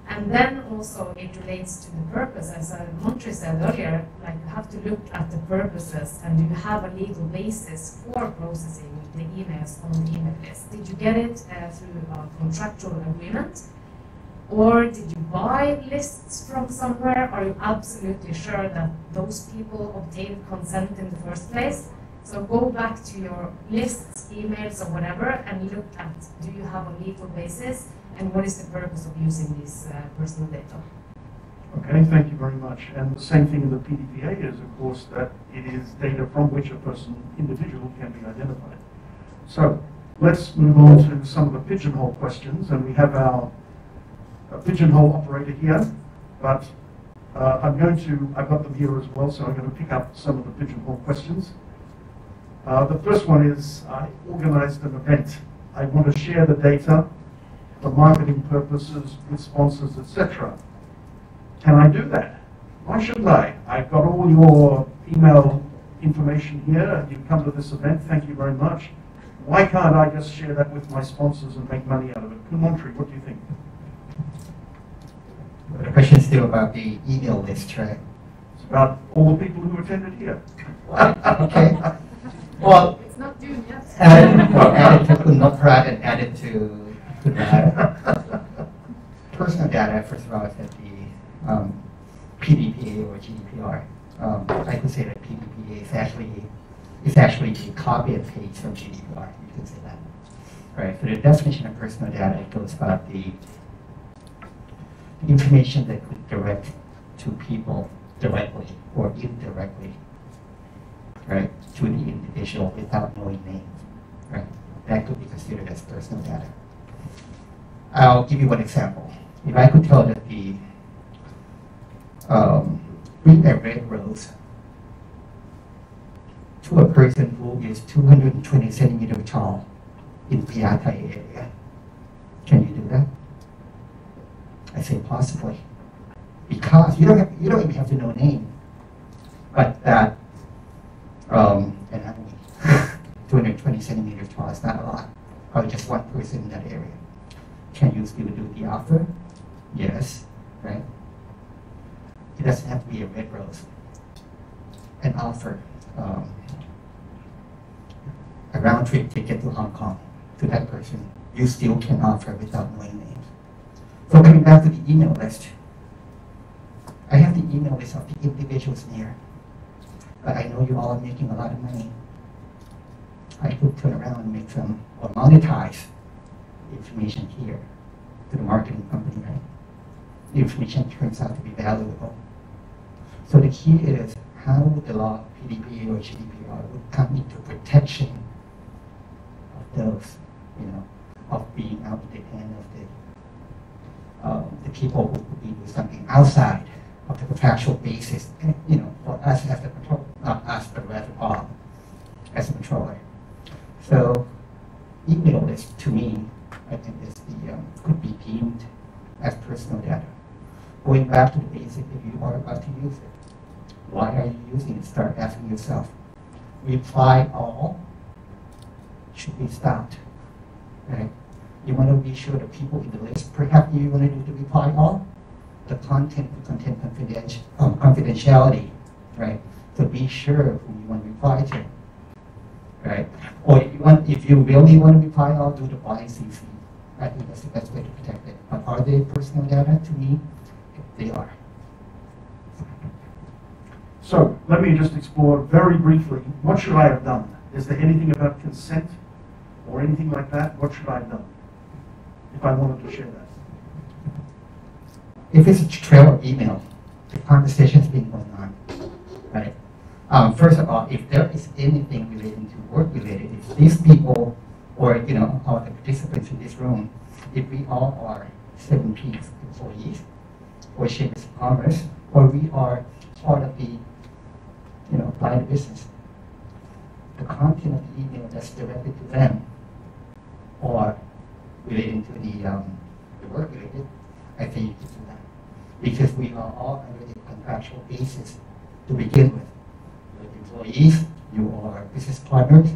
And then also it relates to the purpose, as uh, Montri said earlier, like you have to look at the purposes and do you have a legal basis for processing the emails on the email list. Did you get it uh, through a contractual agreement? Or did you buy lists from somewhere? Are you absolutely sure that those people obtained consent in the first place? So go back to your lists, emails, or whatever, and look at, do you have a legal basis? And what is the purpose of using this uh, personal data? Okay, thank you very much. And the same thing in the P D P A is, of course, that it is data from which a person, individual, can be identified. So let's move on to some of the pigeonhole questions. And we have our A pigeonhole operator here, but uh, I'm going to, I've got them here as well, so I'm going to pick up some of the pigeonhole questions. Uh, the first one is, I organized an event. I want to share the data for marketing purposes with sponsors, et cetera. Can I do that? Why shouldn't I? I've got all your email information here. You've come to this event. Thank you very much. Why can't I just share that with my sponsors and make money out of it? Khun Montri, what do you think? The question is still about the email list, right? It's about all the people who attended here. Okay. Well, it's not due yet. Added, well, added to Khun Nopparat and added to the personal data, first of all, is that the um, P D P A or G D P R. Um, I could say that P D P A is actually, is actually the copy and paste from G D P R. You could say that. Right. So the definition of personal data goes about the information that could direct to people directly or indirectly, right, to the individual without knowing name, right? That could be considered as personal data. I'll give you one example. If I could tell that the um, green and red roads to a person who is two hundred twenty centimeters tall in Piatai area, can you do that? I say possibly, because you don't have, you don't even have to know name, but that um, and I mean, two hundred twenty centimeters tall is not a lot. Probably just one person in that area. Can you still do the offer? Yes, right. It doesn't have to be a red rose. An offer, um, a round trip ticket to Hong Kong to that person. You still can offer without knowing name. So coming back to the email list, I have the email list of the individuals in here, but I know you all are making a lot of money. I could turn around and make some, or monetize the information here to the marketing company, right? The information turns out to be valuable. So the key is, how would the law, P D P A or G D P R, would come into protection of those, you know, of being out of the hand of the Um, the people who could be doing something outside of the contractual basis, and, you know, for us as the control, not us, but rather Bob as a controller. So email list, to me, I think is the um, could be deemed as personal data. Going back to the basic, if you are about to use it, why are you using it? Start asking yourself. Reply all should be stopped, right? You want to be sure the people in the list, perhaps you want to do the reply all, the content, the content confidential, um, confidentiality, right? So be sure who you want to reply to, right? Or if you, want, if you really want to reply all, do the I C C. I think that's the best way to protect it. But are they personal data? To me, they are. So let me just explore very briefly, what should I have done? Is there anything about consent or anything like that? What should I have done if I wanted to share that? If it's a trail of email, the conversation's been going on, right? Um, first of all, if there is anything relating to work-related, if these people or, you know, all the participants in this room, if we all are Seven Peaks employees or Chambers of Commerce, or we are part of the, you know, blind business, the content of the email that's directed to them or relating to the, um, the work-related, I think you can do that. Because we are all under the contractual basis to begin with. You're employees, you are business partners,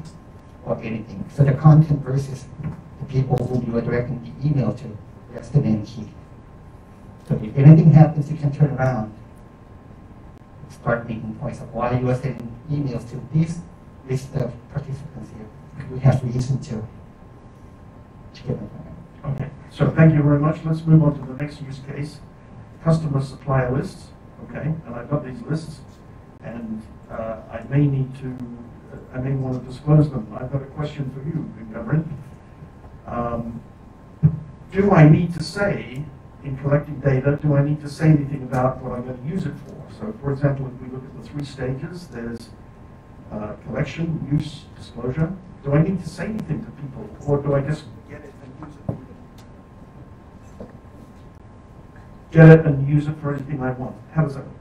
or anything. So the content versus the people who you are directing the email to, that's the main key. So if anything happens, you can turn around and start making points of why you are sending emails to this list of participants here. We have reason to. Okay, so thank you very much. Let's move on to the next use case, customer supplier lists. Okay, and I've got these lists, and uh, I may need to, I may want to disclose them. I've got a question for you, Gvavalin. Um, do I need to say, in collecting data, do I need to say anything about what I'm going to use it for? So, for example, if we look at the three stages, there's uh, collection, use, disclosure. Do I need to say anything to people, or do I just get it and use it? Get it and use it for anything I want. How does that work?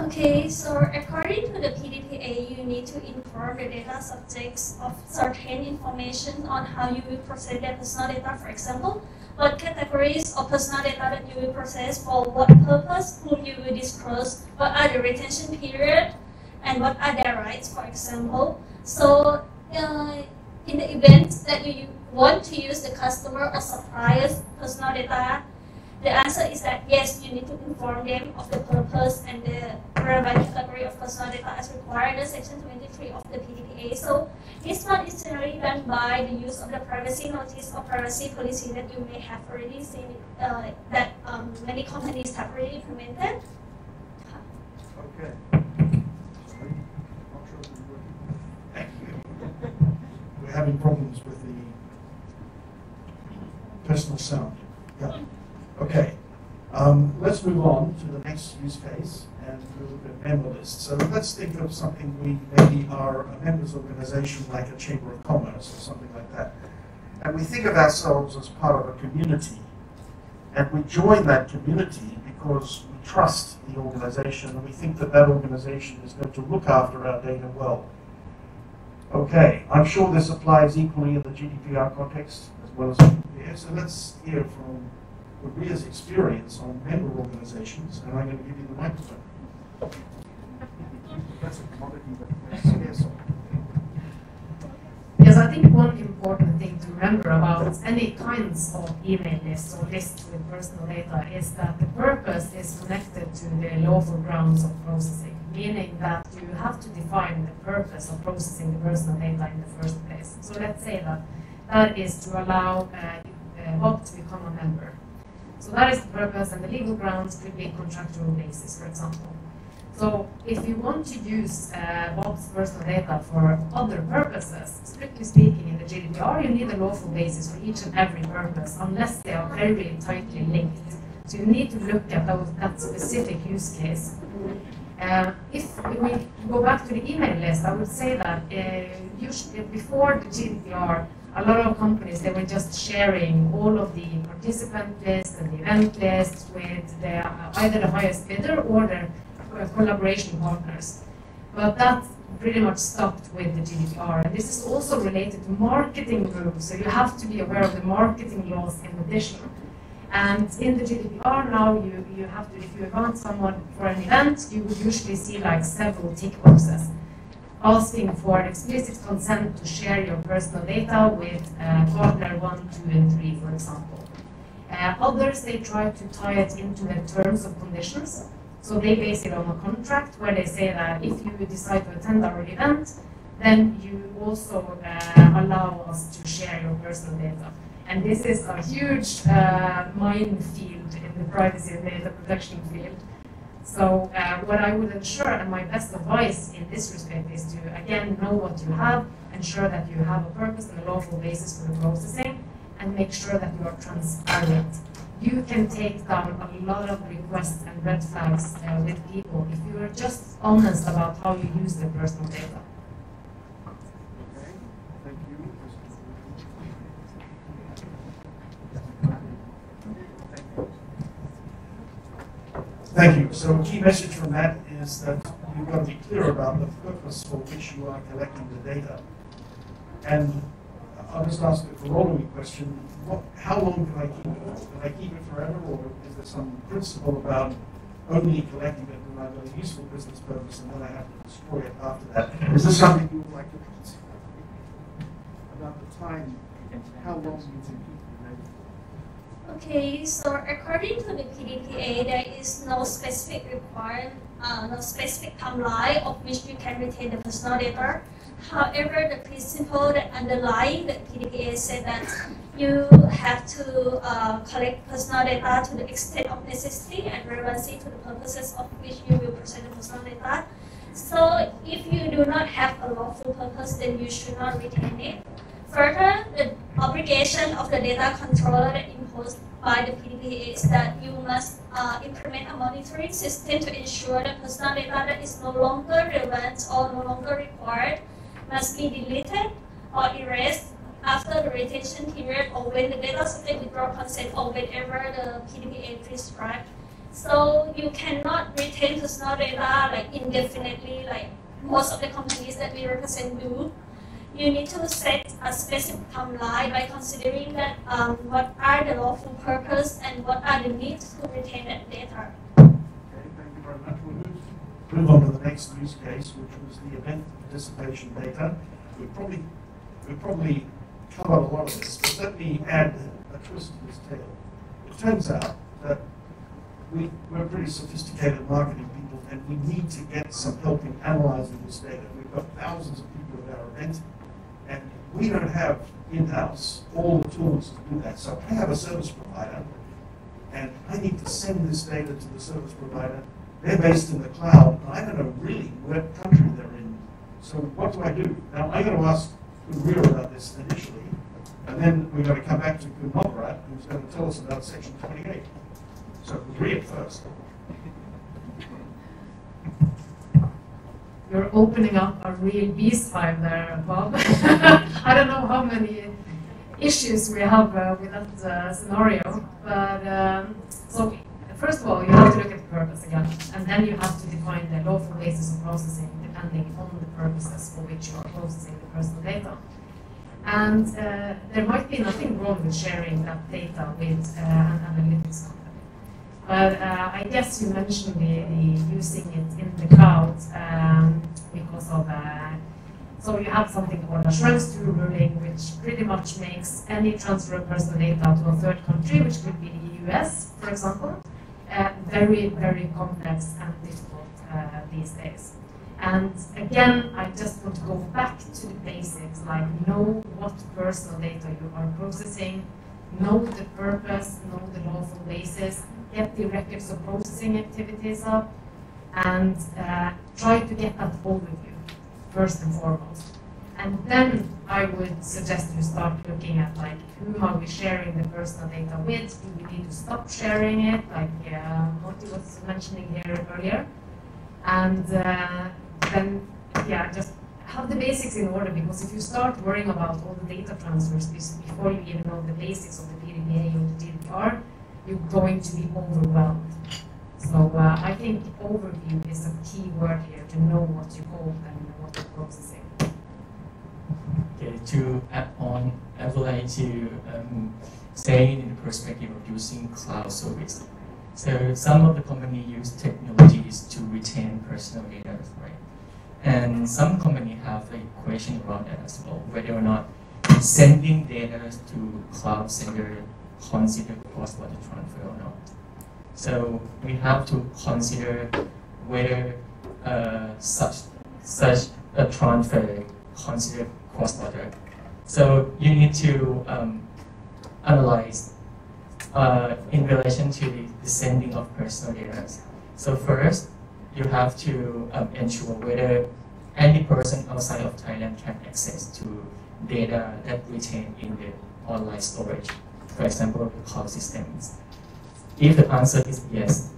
Okay, so according to the P D P A, you need to inform the data subjects of certain information on how you will process their personal data. For example, what categories of personal data that you will process, for what purpose, whom you will disclose, what are the retention period, and what are their rights, for example. So uh, in the event that you want to use the customer or supplier's personal data, the answer is that yes, you need to inform them of the purpose and the relevant category of personal data as required in Section twenty-three of the P D P A. So this one is generally done by the use of the privacy notice or privacy policy that you may have already seen it, uh, that um, many companies have already implemented. Okay. Thank you. We're having problems with the personal sound. Yeah. Okay, um, let's move on to the next use case and we'll look at member lists. So let's think of something we maybe are a members organization like a Chamber of Commerce or something like that. And we think of ourselves as part of a community. And we join that community because we trust the organization and we think that that organization is going to look after our data well. Okay, I'm sure this applies equally in the G D P R context as well as the P D P A. So let's hear from Ria's experience on member organizations, and I'm going to give you the microphone. That's a commodity, but yes, I think one important thing to remember about any kinds of email lists or lists with personal data is that the purpose is connected to the lawful grounds of processing, meaning that you have to define the purpose of processing the personal data in the first place. So let's say that that is to allow uh, Bob to become a member. So that is the purpose, and the legal grounds could be contractual basis, for example. So if you want to use uh, Bob's personal data for other purposes, strictly speaking in the G D P R, you need a lawful basis for each and every purpose, unless they are very tightly linked. So you need to look at that, that specific use case. Uh, if we go back to the email list, I would say that uh, usually before the G D P R, a lot of companies, they were just sharing all of the participant lists and the event lists with the, either the highest bidder or their collaboration partners. But that pretty much stopped with the G D P R. And this is also related to marketing groups, so you have to be aware of the marketing laws in addition. And in the G D P R now, you, you have to, if you invite someone for an event, you would usually see like several tick boxes, asking for explicit consent to share your personal data with uh, partner one, two, and three, for example. Uh, others, they try to tie it into the terms of conditions. So they base it on a contract where they say that if you decide to attend our event, then you also uh, allow us to share your personal data. And this is a huge uh, minefield in the privacy and data protection field. So uh, what I would ensure, and my best advice in this respect, is to, again, know what you have, ensure that you have a purpose and a lawful basis for the processing, and make sure that you are transparent. You can take down a lot of requests and red flags uh, with people if you are just honest about how you use their personal data. Okay, thank you. Thank you. So a key message from that is that you've got to be clear about the purpose for which you are collecting the data. And I'll just ask a corollary question. What, how long can I keep it? Can I keep it forever, or is there some principle about only collecting it when I've got a useful business purpose and then I have to destroy it after that? Is this something you would like to consider? About the time, how long do you think? Okay, so according to the P D P A, there is no specific requirement, uh, no specific timeline of which you can retain the personal data. However, the principle that underlying the P D P A said that you have to uh, collect personal data to the extent of necessity and relevancy to the purposes of which you will present the personal data. So if you do not have a lawful purpose, then you should not retain it. Further, the obligation of the data controller imposed by the P D P A is that you must uh, implement a monitoring system to ensure that personal data that is no longer relevant or no longer required must be deleted or erased after the retention period or when the data subject withdraws consent or whenever the P D P A prescribes. So you cannot retain personal data like indefinitely, like most of the companies that we represent do. You need to set a specific timeline by considering that um, what are the lawful purpose and what are the needs to retain that data. Okay, thank you very much. We'll move on to the next use case, which was the event participation data. We probably we probably covered a lot of this, but let me add a twist to this tale. It turns out that we, we're pretty sophisticated marketing people, and we need to get some help in analyzing this data. We've got thousands of people at our event. And we don't have in-house all the tools to do that. So I have a service provider, and I need to send this data to the service provider. They're based in the cloud, and I don't know really what country they're in. So what do I do? Now, I'm going to ask Khun Ria about this initially, and then we're going to come back to Khun Nopparat, who's going to tell us about Section twenty-eight. So Khun Ria first. You're opening up a real beehive there, Bob. I don't know how many issues we have uh, with that uh, scenario, but um, so first of all, you have to look at the purpose again, and then you have to define the lawful basis of processing depending on the purposes for which you are processing the personal data. And uh, there might be nothing wrong with sharing that data with uh, an analytics company. But uh, I guess you mentioned the, the using it in the cloud um, because of, uh, so you have something called a Schrems two ruling, which pretty much makes any transfer of personal data to a third country, which could be the U S, for example, uh, very, very complex and difficult uh, these days. And again, I just want to go back to the basics, like know what personal data you are processing, know the purpose, know the lawful basis, get the records of processing activities up, and uh, try to get that overview first and foremost. And then I would suggest you start looking at like who are we sharing the personal data with? Do we need to stop sharing it? Like uh, Montri was mentioning here earlier. And uh, then, yeah, just have the basics in order, because if you start worrying about all the data transfers before you even know the basics of the P D P A or the G D P R, you're going to be overwhelmed. So uh, I think overview is a key word here to know what you hold and what you're processing. Okay, to add on, I would like to um, say in the perspective of using cloud service. So some of the companies use technologies to retain personal data, right? And some companies have a question around that as well, whether or not sending data to cloud center consider cross-border transfer or not. So we have to consider whether uh, such such a transfer considered cross-border. So you need to um, analyze uh, in relation to the, the sending of personal data. So first, you have to um, ensure whether any person outside of Thailand can access to data that retained in the online storage, for example, the cloud systems. If the answer is yes,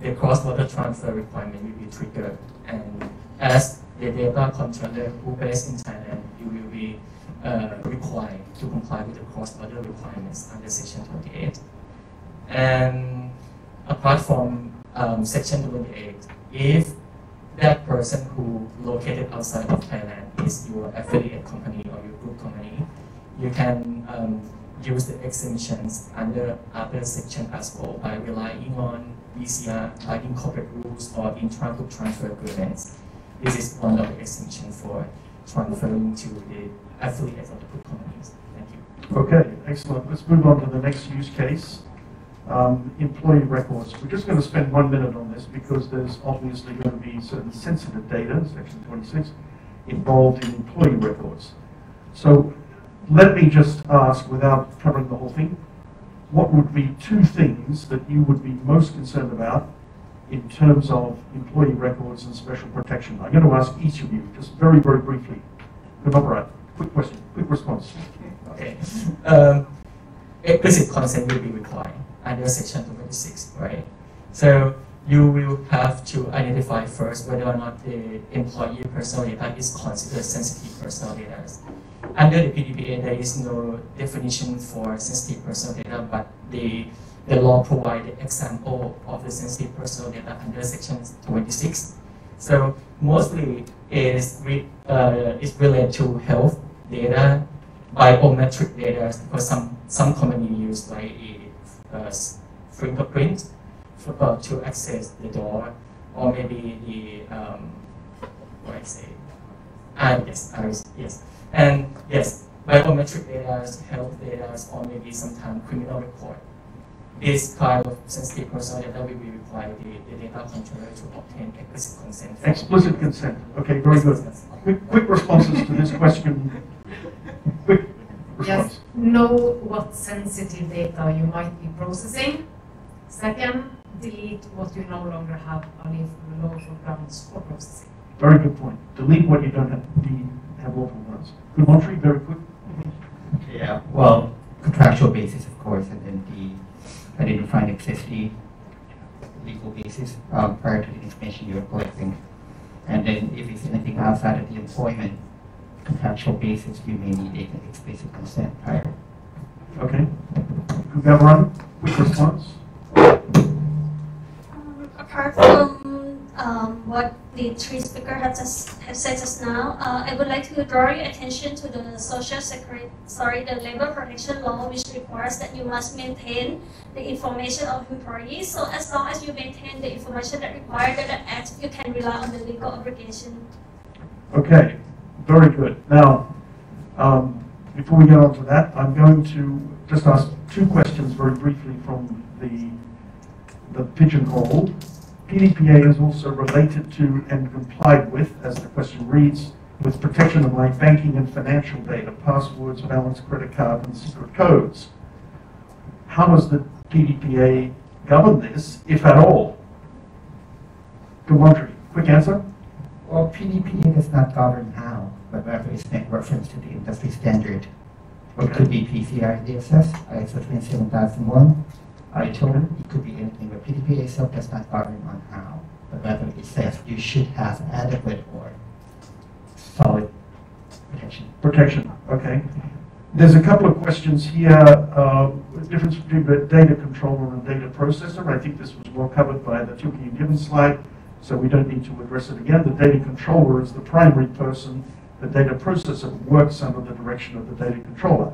the cross-border transfer requirement will be triggered, and as the data controller who based in Thailand, you will be uh, required to comply with the cross-border requirements under Section twenty-eight. And apart from um, Section twenty-eight, if that person who located outside of Thailand is your affiliate company or your group company, you can um, use the exemptions under other section as well by relying on V C R, like in corporate rules or intra-group transfer agreements. This is one of the exemptions for transferring to the affiliates of the group companies. Thank you. Okay, excellent. Let's move on to the next use case. Um, employee records. We're just going to spend one minute on this because there's obviously going to be certain sensitive data, Section twenty-six, involved in employee records. So let me just ask, without covering the whole thing, what would be two things that you would be most concerned about in terms of employee records and special protection? I'm going to ask each of you, just very, very briefly. Khun Nopparat, quick question, quick response. Okay. Um, explicit consent will be required under Section twenty-six, right? So you will have to identify first whether or not the employee personal data is considered sensitive personal data. Under the P D P A, there is no definition for sensitive personal data, but the, the law provides an example of the sensitive personal data under Section twenty-six. So mostly is re, uh, is related to health data, biometric data, because some, some commonly used like Uh, fingerprint for, uh, to access the door, or maybe the um, what I say, ah yes, iris, yes, and yes, biometric data, health data, or maybe sometimes criminal record. This kind of sensitive personal data will be required the, the data controller to obtain explicit consent. Explicit consent. Okay, very good. Quick, quick responses to this question. Quick. Just know what sensitive data you might be processing. Second, delete what you no longer have only for lawful grounds for processing. Very good point. Delete what you don't have, have lawful grounds. Good, Montri, very quick. Yeah, well, contractual basis, of course, and then the identifying necessity, legal basis, um, prior to the information you're collecting. And then if it's anything outside of the employment contractual basis, you may need an explicit consent prior. Okay. Khun Gvavalin, quick response. Um, apart from um, what the three speakers have, have said just now, uh, I would like to draw your attention to the social security, sorry, the labor protection law, which requires that you must maintain the information of employees. So as long as you maintain the information that required that the act, you can rely on the legal obligation. Okay. Very good. Now, um, before we get on to that, I'm going to just ask two questions very briefly from the, the pigeonhole. P D P A is also related to and complied with, as the question reads, with protection of my banking and financial data, passwords, balance, credit card, and secret codes. How does the P D P A govern this, if at all? Good wondering. Quick answer. Well, P D P A does not govern how, but rather it's make reference to the industry standard. Okay. It could be P C I D S S, I S O two seven thousand one, I T O L, it could be anything, but P D P A itself does not govern on how, but rather it says you should have adequate or solid protection. Protection, okay. There's a couple of questions here, uh, the difference between the data controller and data processor. I think this was well covered by the Tilleke and Gibbins slide, so we don't need to address it again. The data controller is the primary person. The data processor works under the direction of the data controller.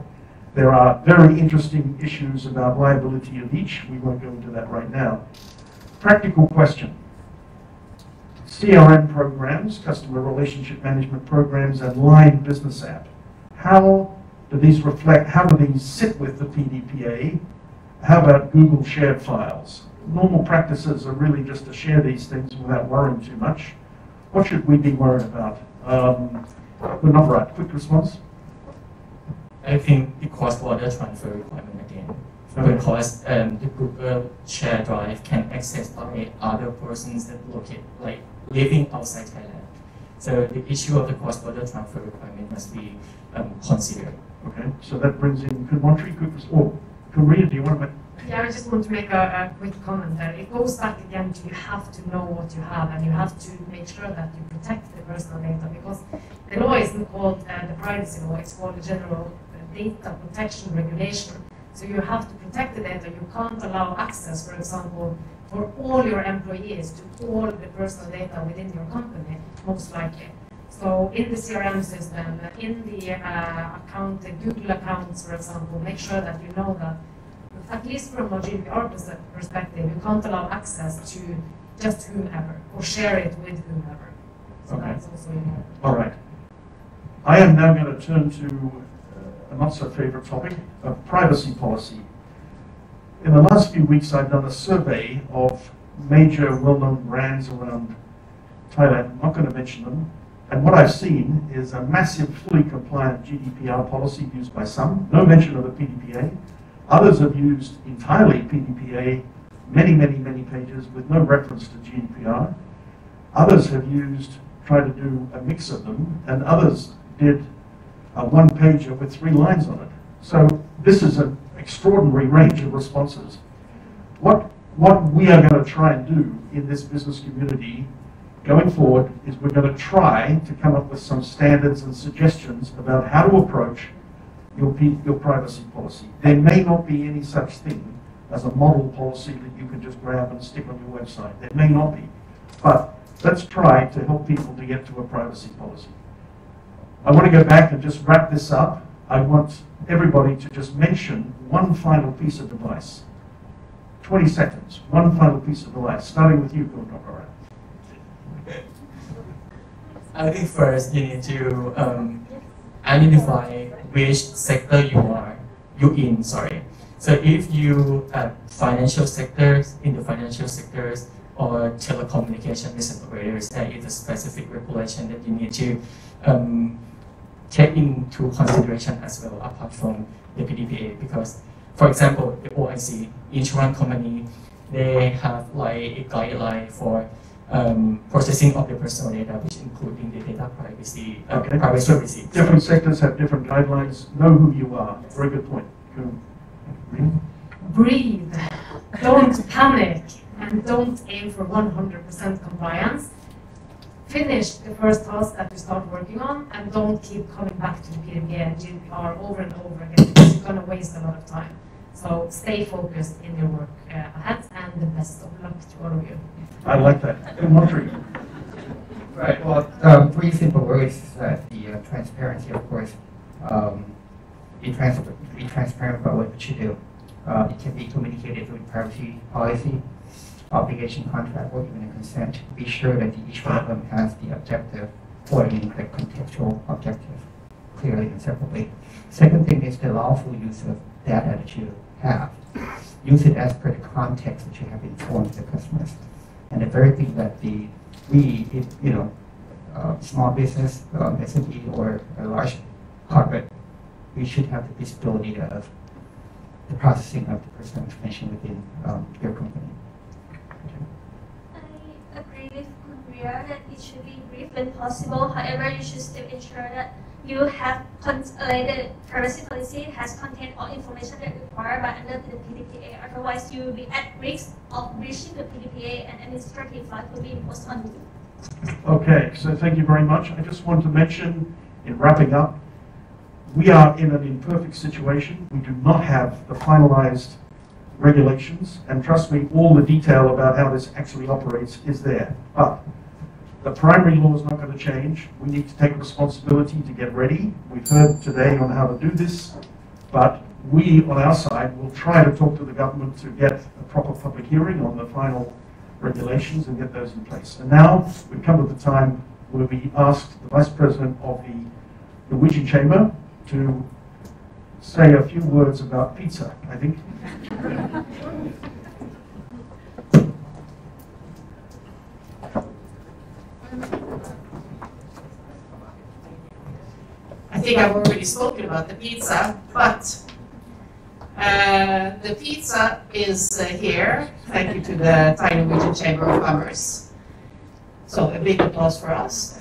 There are very interesting issues about liability of each. We won't go into that right now. Practical question. C R M programs, customer relationship management programs, and line business app. How do these reflect, how do these sit with the P D P A? How about Google shared files? Normal practices are really just to share these things without worrying too much. What should we be worried about? Um, Khun Nopparat, quick response. I think the cross-border transfer requirement again. Okay. Because um, the Google Share Drive can access by other persons that locate, like living outside Thailand. So the issue of the cross-border transfer requirement must be um, considered. Okay, so that brings in Khun Montri, quick response. Ria, do you want to make? Yeah, I just want to make a, a quick comment there. It goes back again to you have to know what you have, and you have to make sure that you protect the personal data, because the law isn't called uh, the privacy law, it's called the General Data Protection Regulation. So you have to protect the data. You can't allow access, for example, for all your employees to all the personal data within your company, most likely. So in the C R M system, in the uh, account, the Google accounts, for example, make sure that you know that, at least from a G D P R perspective, you can't allow access to just whomever, or share it with whomever. So okay. That's also important. All right. I am now going to turn to a not-so-favorite topic, of privacy policy. In the last few weeks, I've done a survey of major well-known brands around Thailand. I'm not going to mention them. And what I've seen is a massive, fully compliant G D P R policy used by some, no mention of the P D P A. Others have used entirely P D P A, many, many, many pages with no reference to G D P R. Others have used, tried to do a mix of them, and others did a one-pager with three lines on it. So this is an extraordinary range of responses. What, what we are going to try and do in this business community going forward is we're going to try to come up with some standards and suggestions about how to approach your, your privacy policy. There may not be any such thing as a model policy that you can just grab and stick on your website. There may not be. But let's try to help people to get to a privacy policy. I want to go back and just wrap this up. I want everybody to just mention one final piece of advice. twenty seconds, one final piece of advice, starting with you, Khun Nopparat. I think first you need to um, identify which sector you are you in. Sorry. So if you have financial sectors, in the financial sectors or telecommunication business operators, that is a specific regulation that you need to um, take into consideration as well, apart from the P D P A. Because, for example, the O I C insurance company, they have like a guideline for Um, processing of the personal data, which including the data privacy, uh, okay. private services. Different sectors have different guidelines. Know who you are. Very good point. Breathe. Don't panic, and don't aim for one hundred percent compliance. Finish the first task that you start working on, and don't keep coming back to the P D P A and G D P R over and over again, because you're going to waste a lot of time. So stay focused in your work uh, ahead, and the best of luck to all of you. I like that. Right. Well, um, three simple words: uh, the uh, transparency, of course. Um, be, trans be transparent about what you do. Uh, it can be communicated through privacy policy, obligation contract, or even a consent. Be sure that each one of them has the objective, or I mean the contextual objective, clearly and separately. Second thing is the lawful use of data that you have. Use it as per the context that you have informed the customers. And the very thing that the we, if, you know, uh, small business, um, S M E, or a large corporate, we should have the visibility of the processing of the personal information within um, your company. Okay. I agree with Ria that it should be brief when possible. However, you should still ensure that you have con uh, the privacy policy has contained all information that required by under the P D P A. Otherwise, you will be at risk of breaching the P D P A, and administrative fine will be imposed on you. Okay, so thank you very much. I just want to mention, in wrapping up, we are in an imperfect situation. We do not have the finalized regulations, and trust me, all the detail about how this actually operates is there. But the primary law is not going to change. We need to take responsibility to get ready. We've heard today on how to do this, but we, on our side, will try to talk to the government to get a proper public hearing on the final regulations and get those in place. And now we've come to the time where we asked the Vice President of the Norwegian Chamber to say a few words about pizza, I think. think I've already spoken about the pizza, but uh, the pizza is uh, here. Thank you to the Thai Norwegian Chamber of Commerce. So a big applause for us.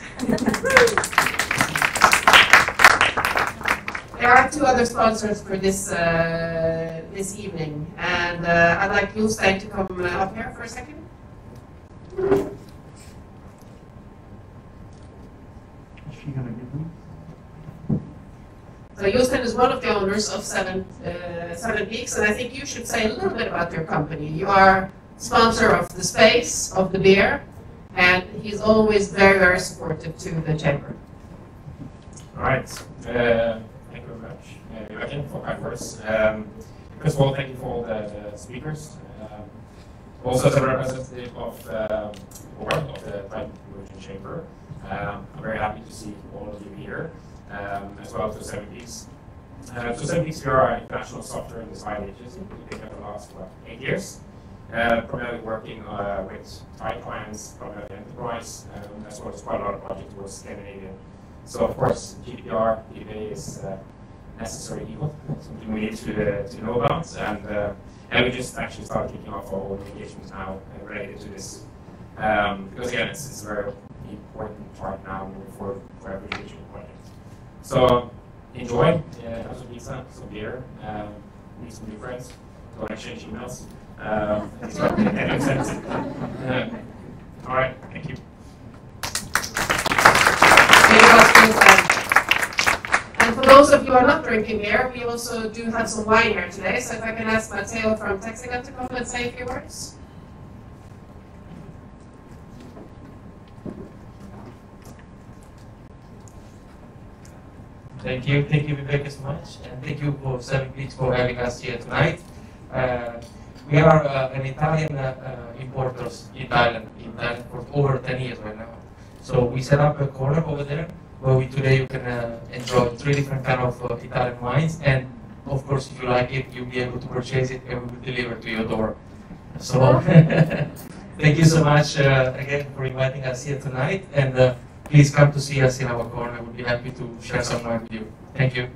There are two other sponsors for this uh, this evening, and uh, I'd like Jostein to come up here for a second. Is she gonna give them? So Jostein is one of the owners of Seven uh, Seven Peaks, and I think you should say a little bit about your company. You are sponsor of the space, of the beer, and he's always very, very supportive to the chamber. All right. Uh, Joachim, for kind words. Um, first of all, thank you for all the, the speakers. Um, also, as a representative of uh, the board of the Thai Norwegian Chamber, um, I'm very happy to see all of you here, um, as well as the Seven Peaks. Uh, so, Seven Peaks, we are an international software and design agency. We've been here for the last what, eight years, uh, primarily working uh, with Thai clients, primarily enterprise, um, as well as quite a lot of projects towards Scandinavia. So, of course, G D P R, D P A is uh, necessary evil, something we need to, uh, to know about, and uh, and we just actually started kicking off our own engagements now uh, related to this, um, because again it's, it's a very important part now for, for every digital project. So enjoy, uh, have some pizza, some beer, um, meet some new friends, go and exchange emails. Um, uh, all right, thank you. For those of you who are not drinking beer, we also do have some wine here today, so if I can ask Matteo from Texagon to come and say a few words. Thank you, thank you Vibeke so much, and thank you for Seven Peaks for having us here tonight. Uh, we are uh, an Italian uh, uh, importers in Thailand, in Thailand for over ten years right now. So we set up a corner over there, where we today you can uh, enjoy three different kind of uh, Italian wines, and of course if you like it you'll be able to purchase it and we will deliver to your door. So thank you so much uh, again for inviting us here tonight, and uh, please come to see us in our corner. I would be happy to share some wine with you. Thank you.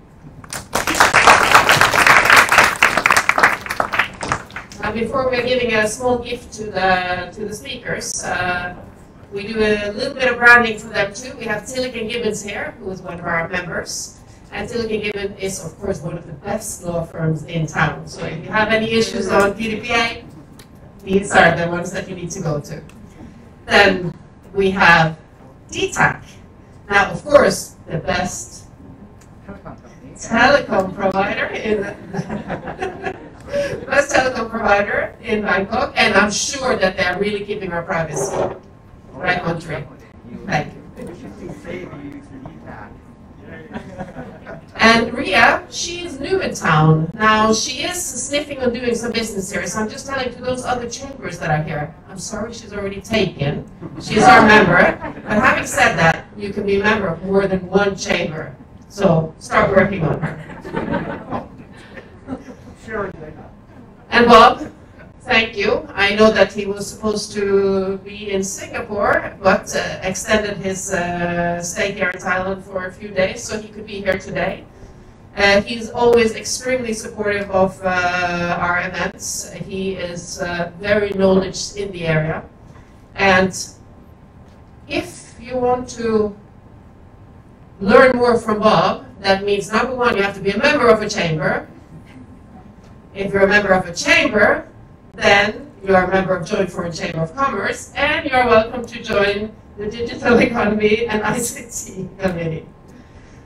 And before we're giving a small gift to the to the speakers, uh, we do a little bit of branding for them too. We have Tilleke and Gibbins here, who is one of our members. And Tilleke and Gibbins is, of course, one of the best law firms in town. So if you have any issues on P D P A, these are the ones that you need to go to. Then we have D T A C. Now, of course, the best telecom provider in the best telecom provider in Bangkok. And I'm sure that they're really keeping our privacy. Right, Montri. Thank you. And Ria, she is new in town. Now, she is sniffing on doing some business here, so I'm just telling to those other chambers that are here, I'm sorry she's already taken. She's our member. But having said that, you can be a member of more than one chamber. So start working on her. And Bob? Thank you. I know that he was supposed to be in Singapore, but uh, extended his uh, stay here in Thailand for a few days, so he could be here today. Uh, he's always extremely supportive of uh, our events. He is uh, very knowledgeable in the area. And if you want to learn more from Bob, that means number one, you have to be a member of a chamber. If you're a member of a chamber, then you are a member of Joint Foreign Chamber of Commerce, and you are welcome to join the Digital Economy and I C T Committee.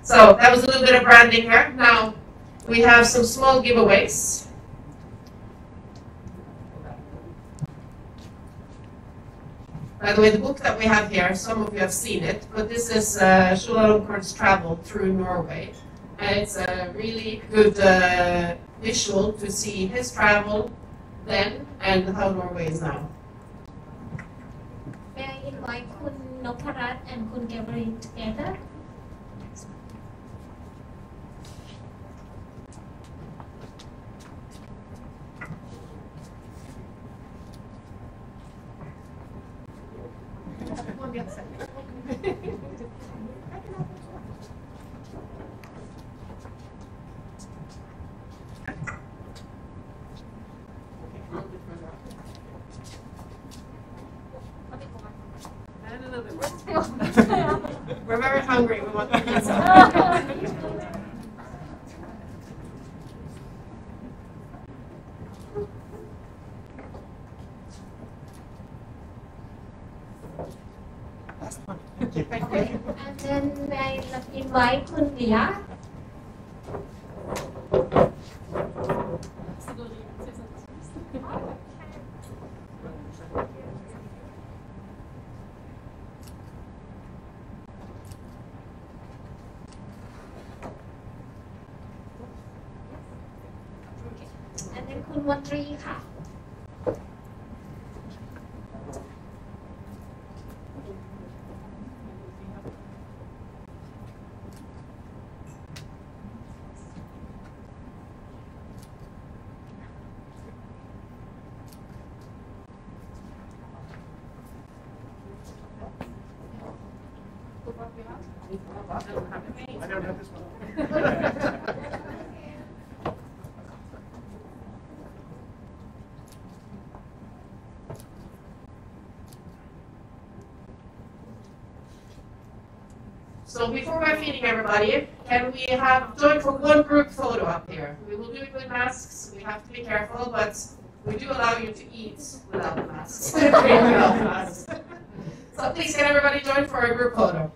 So that was a little bit of branding here. Now we have some small giveaways. By the way, the book that we have here, some of you have seen it, but this is uh, Schulalongkorn's Travel Through Norway. And it's a really good uh, visual to see his travel then and how Norway is now. May I invite Khun Nopparat and Khun Gvavalin together? hungry, we want the pizza. Okay. And then I invite Khun Ria. And then Khun Montri. So before we're feeding everybody, can we have join for one group photo up here? We will do it with masks. We have to be careful, but we do allow you to eat without masks. without masks. So please, can everybody join for a group photo?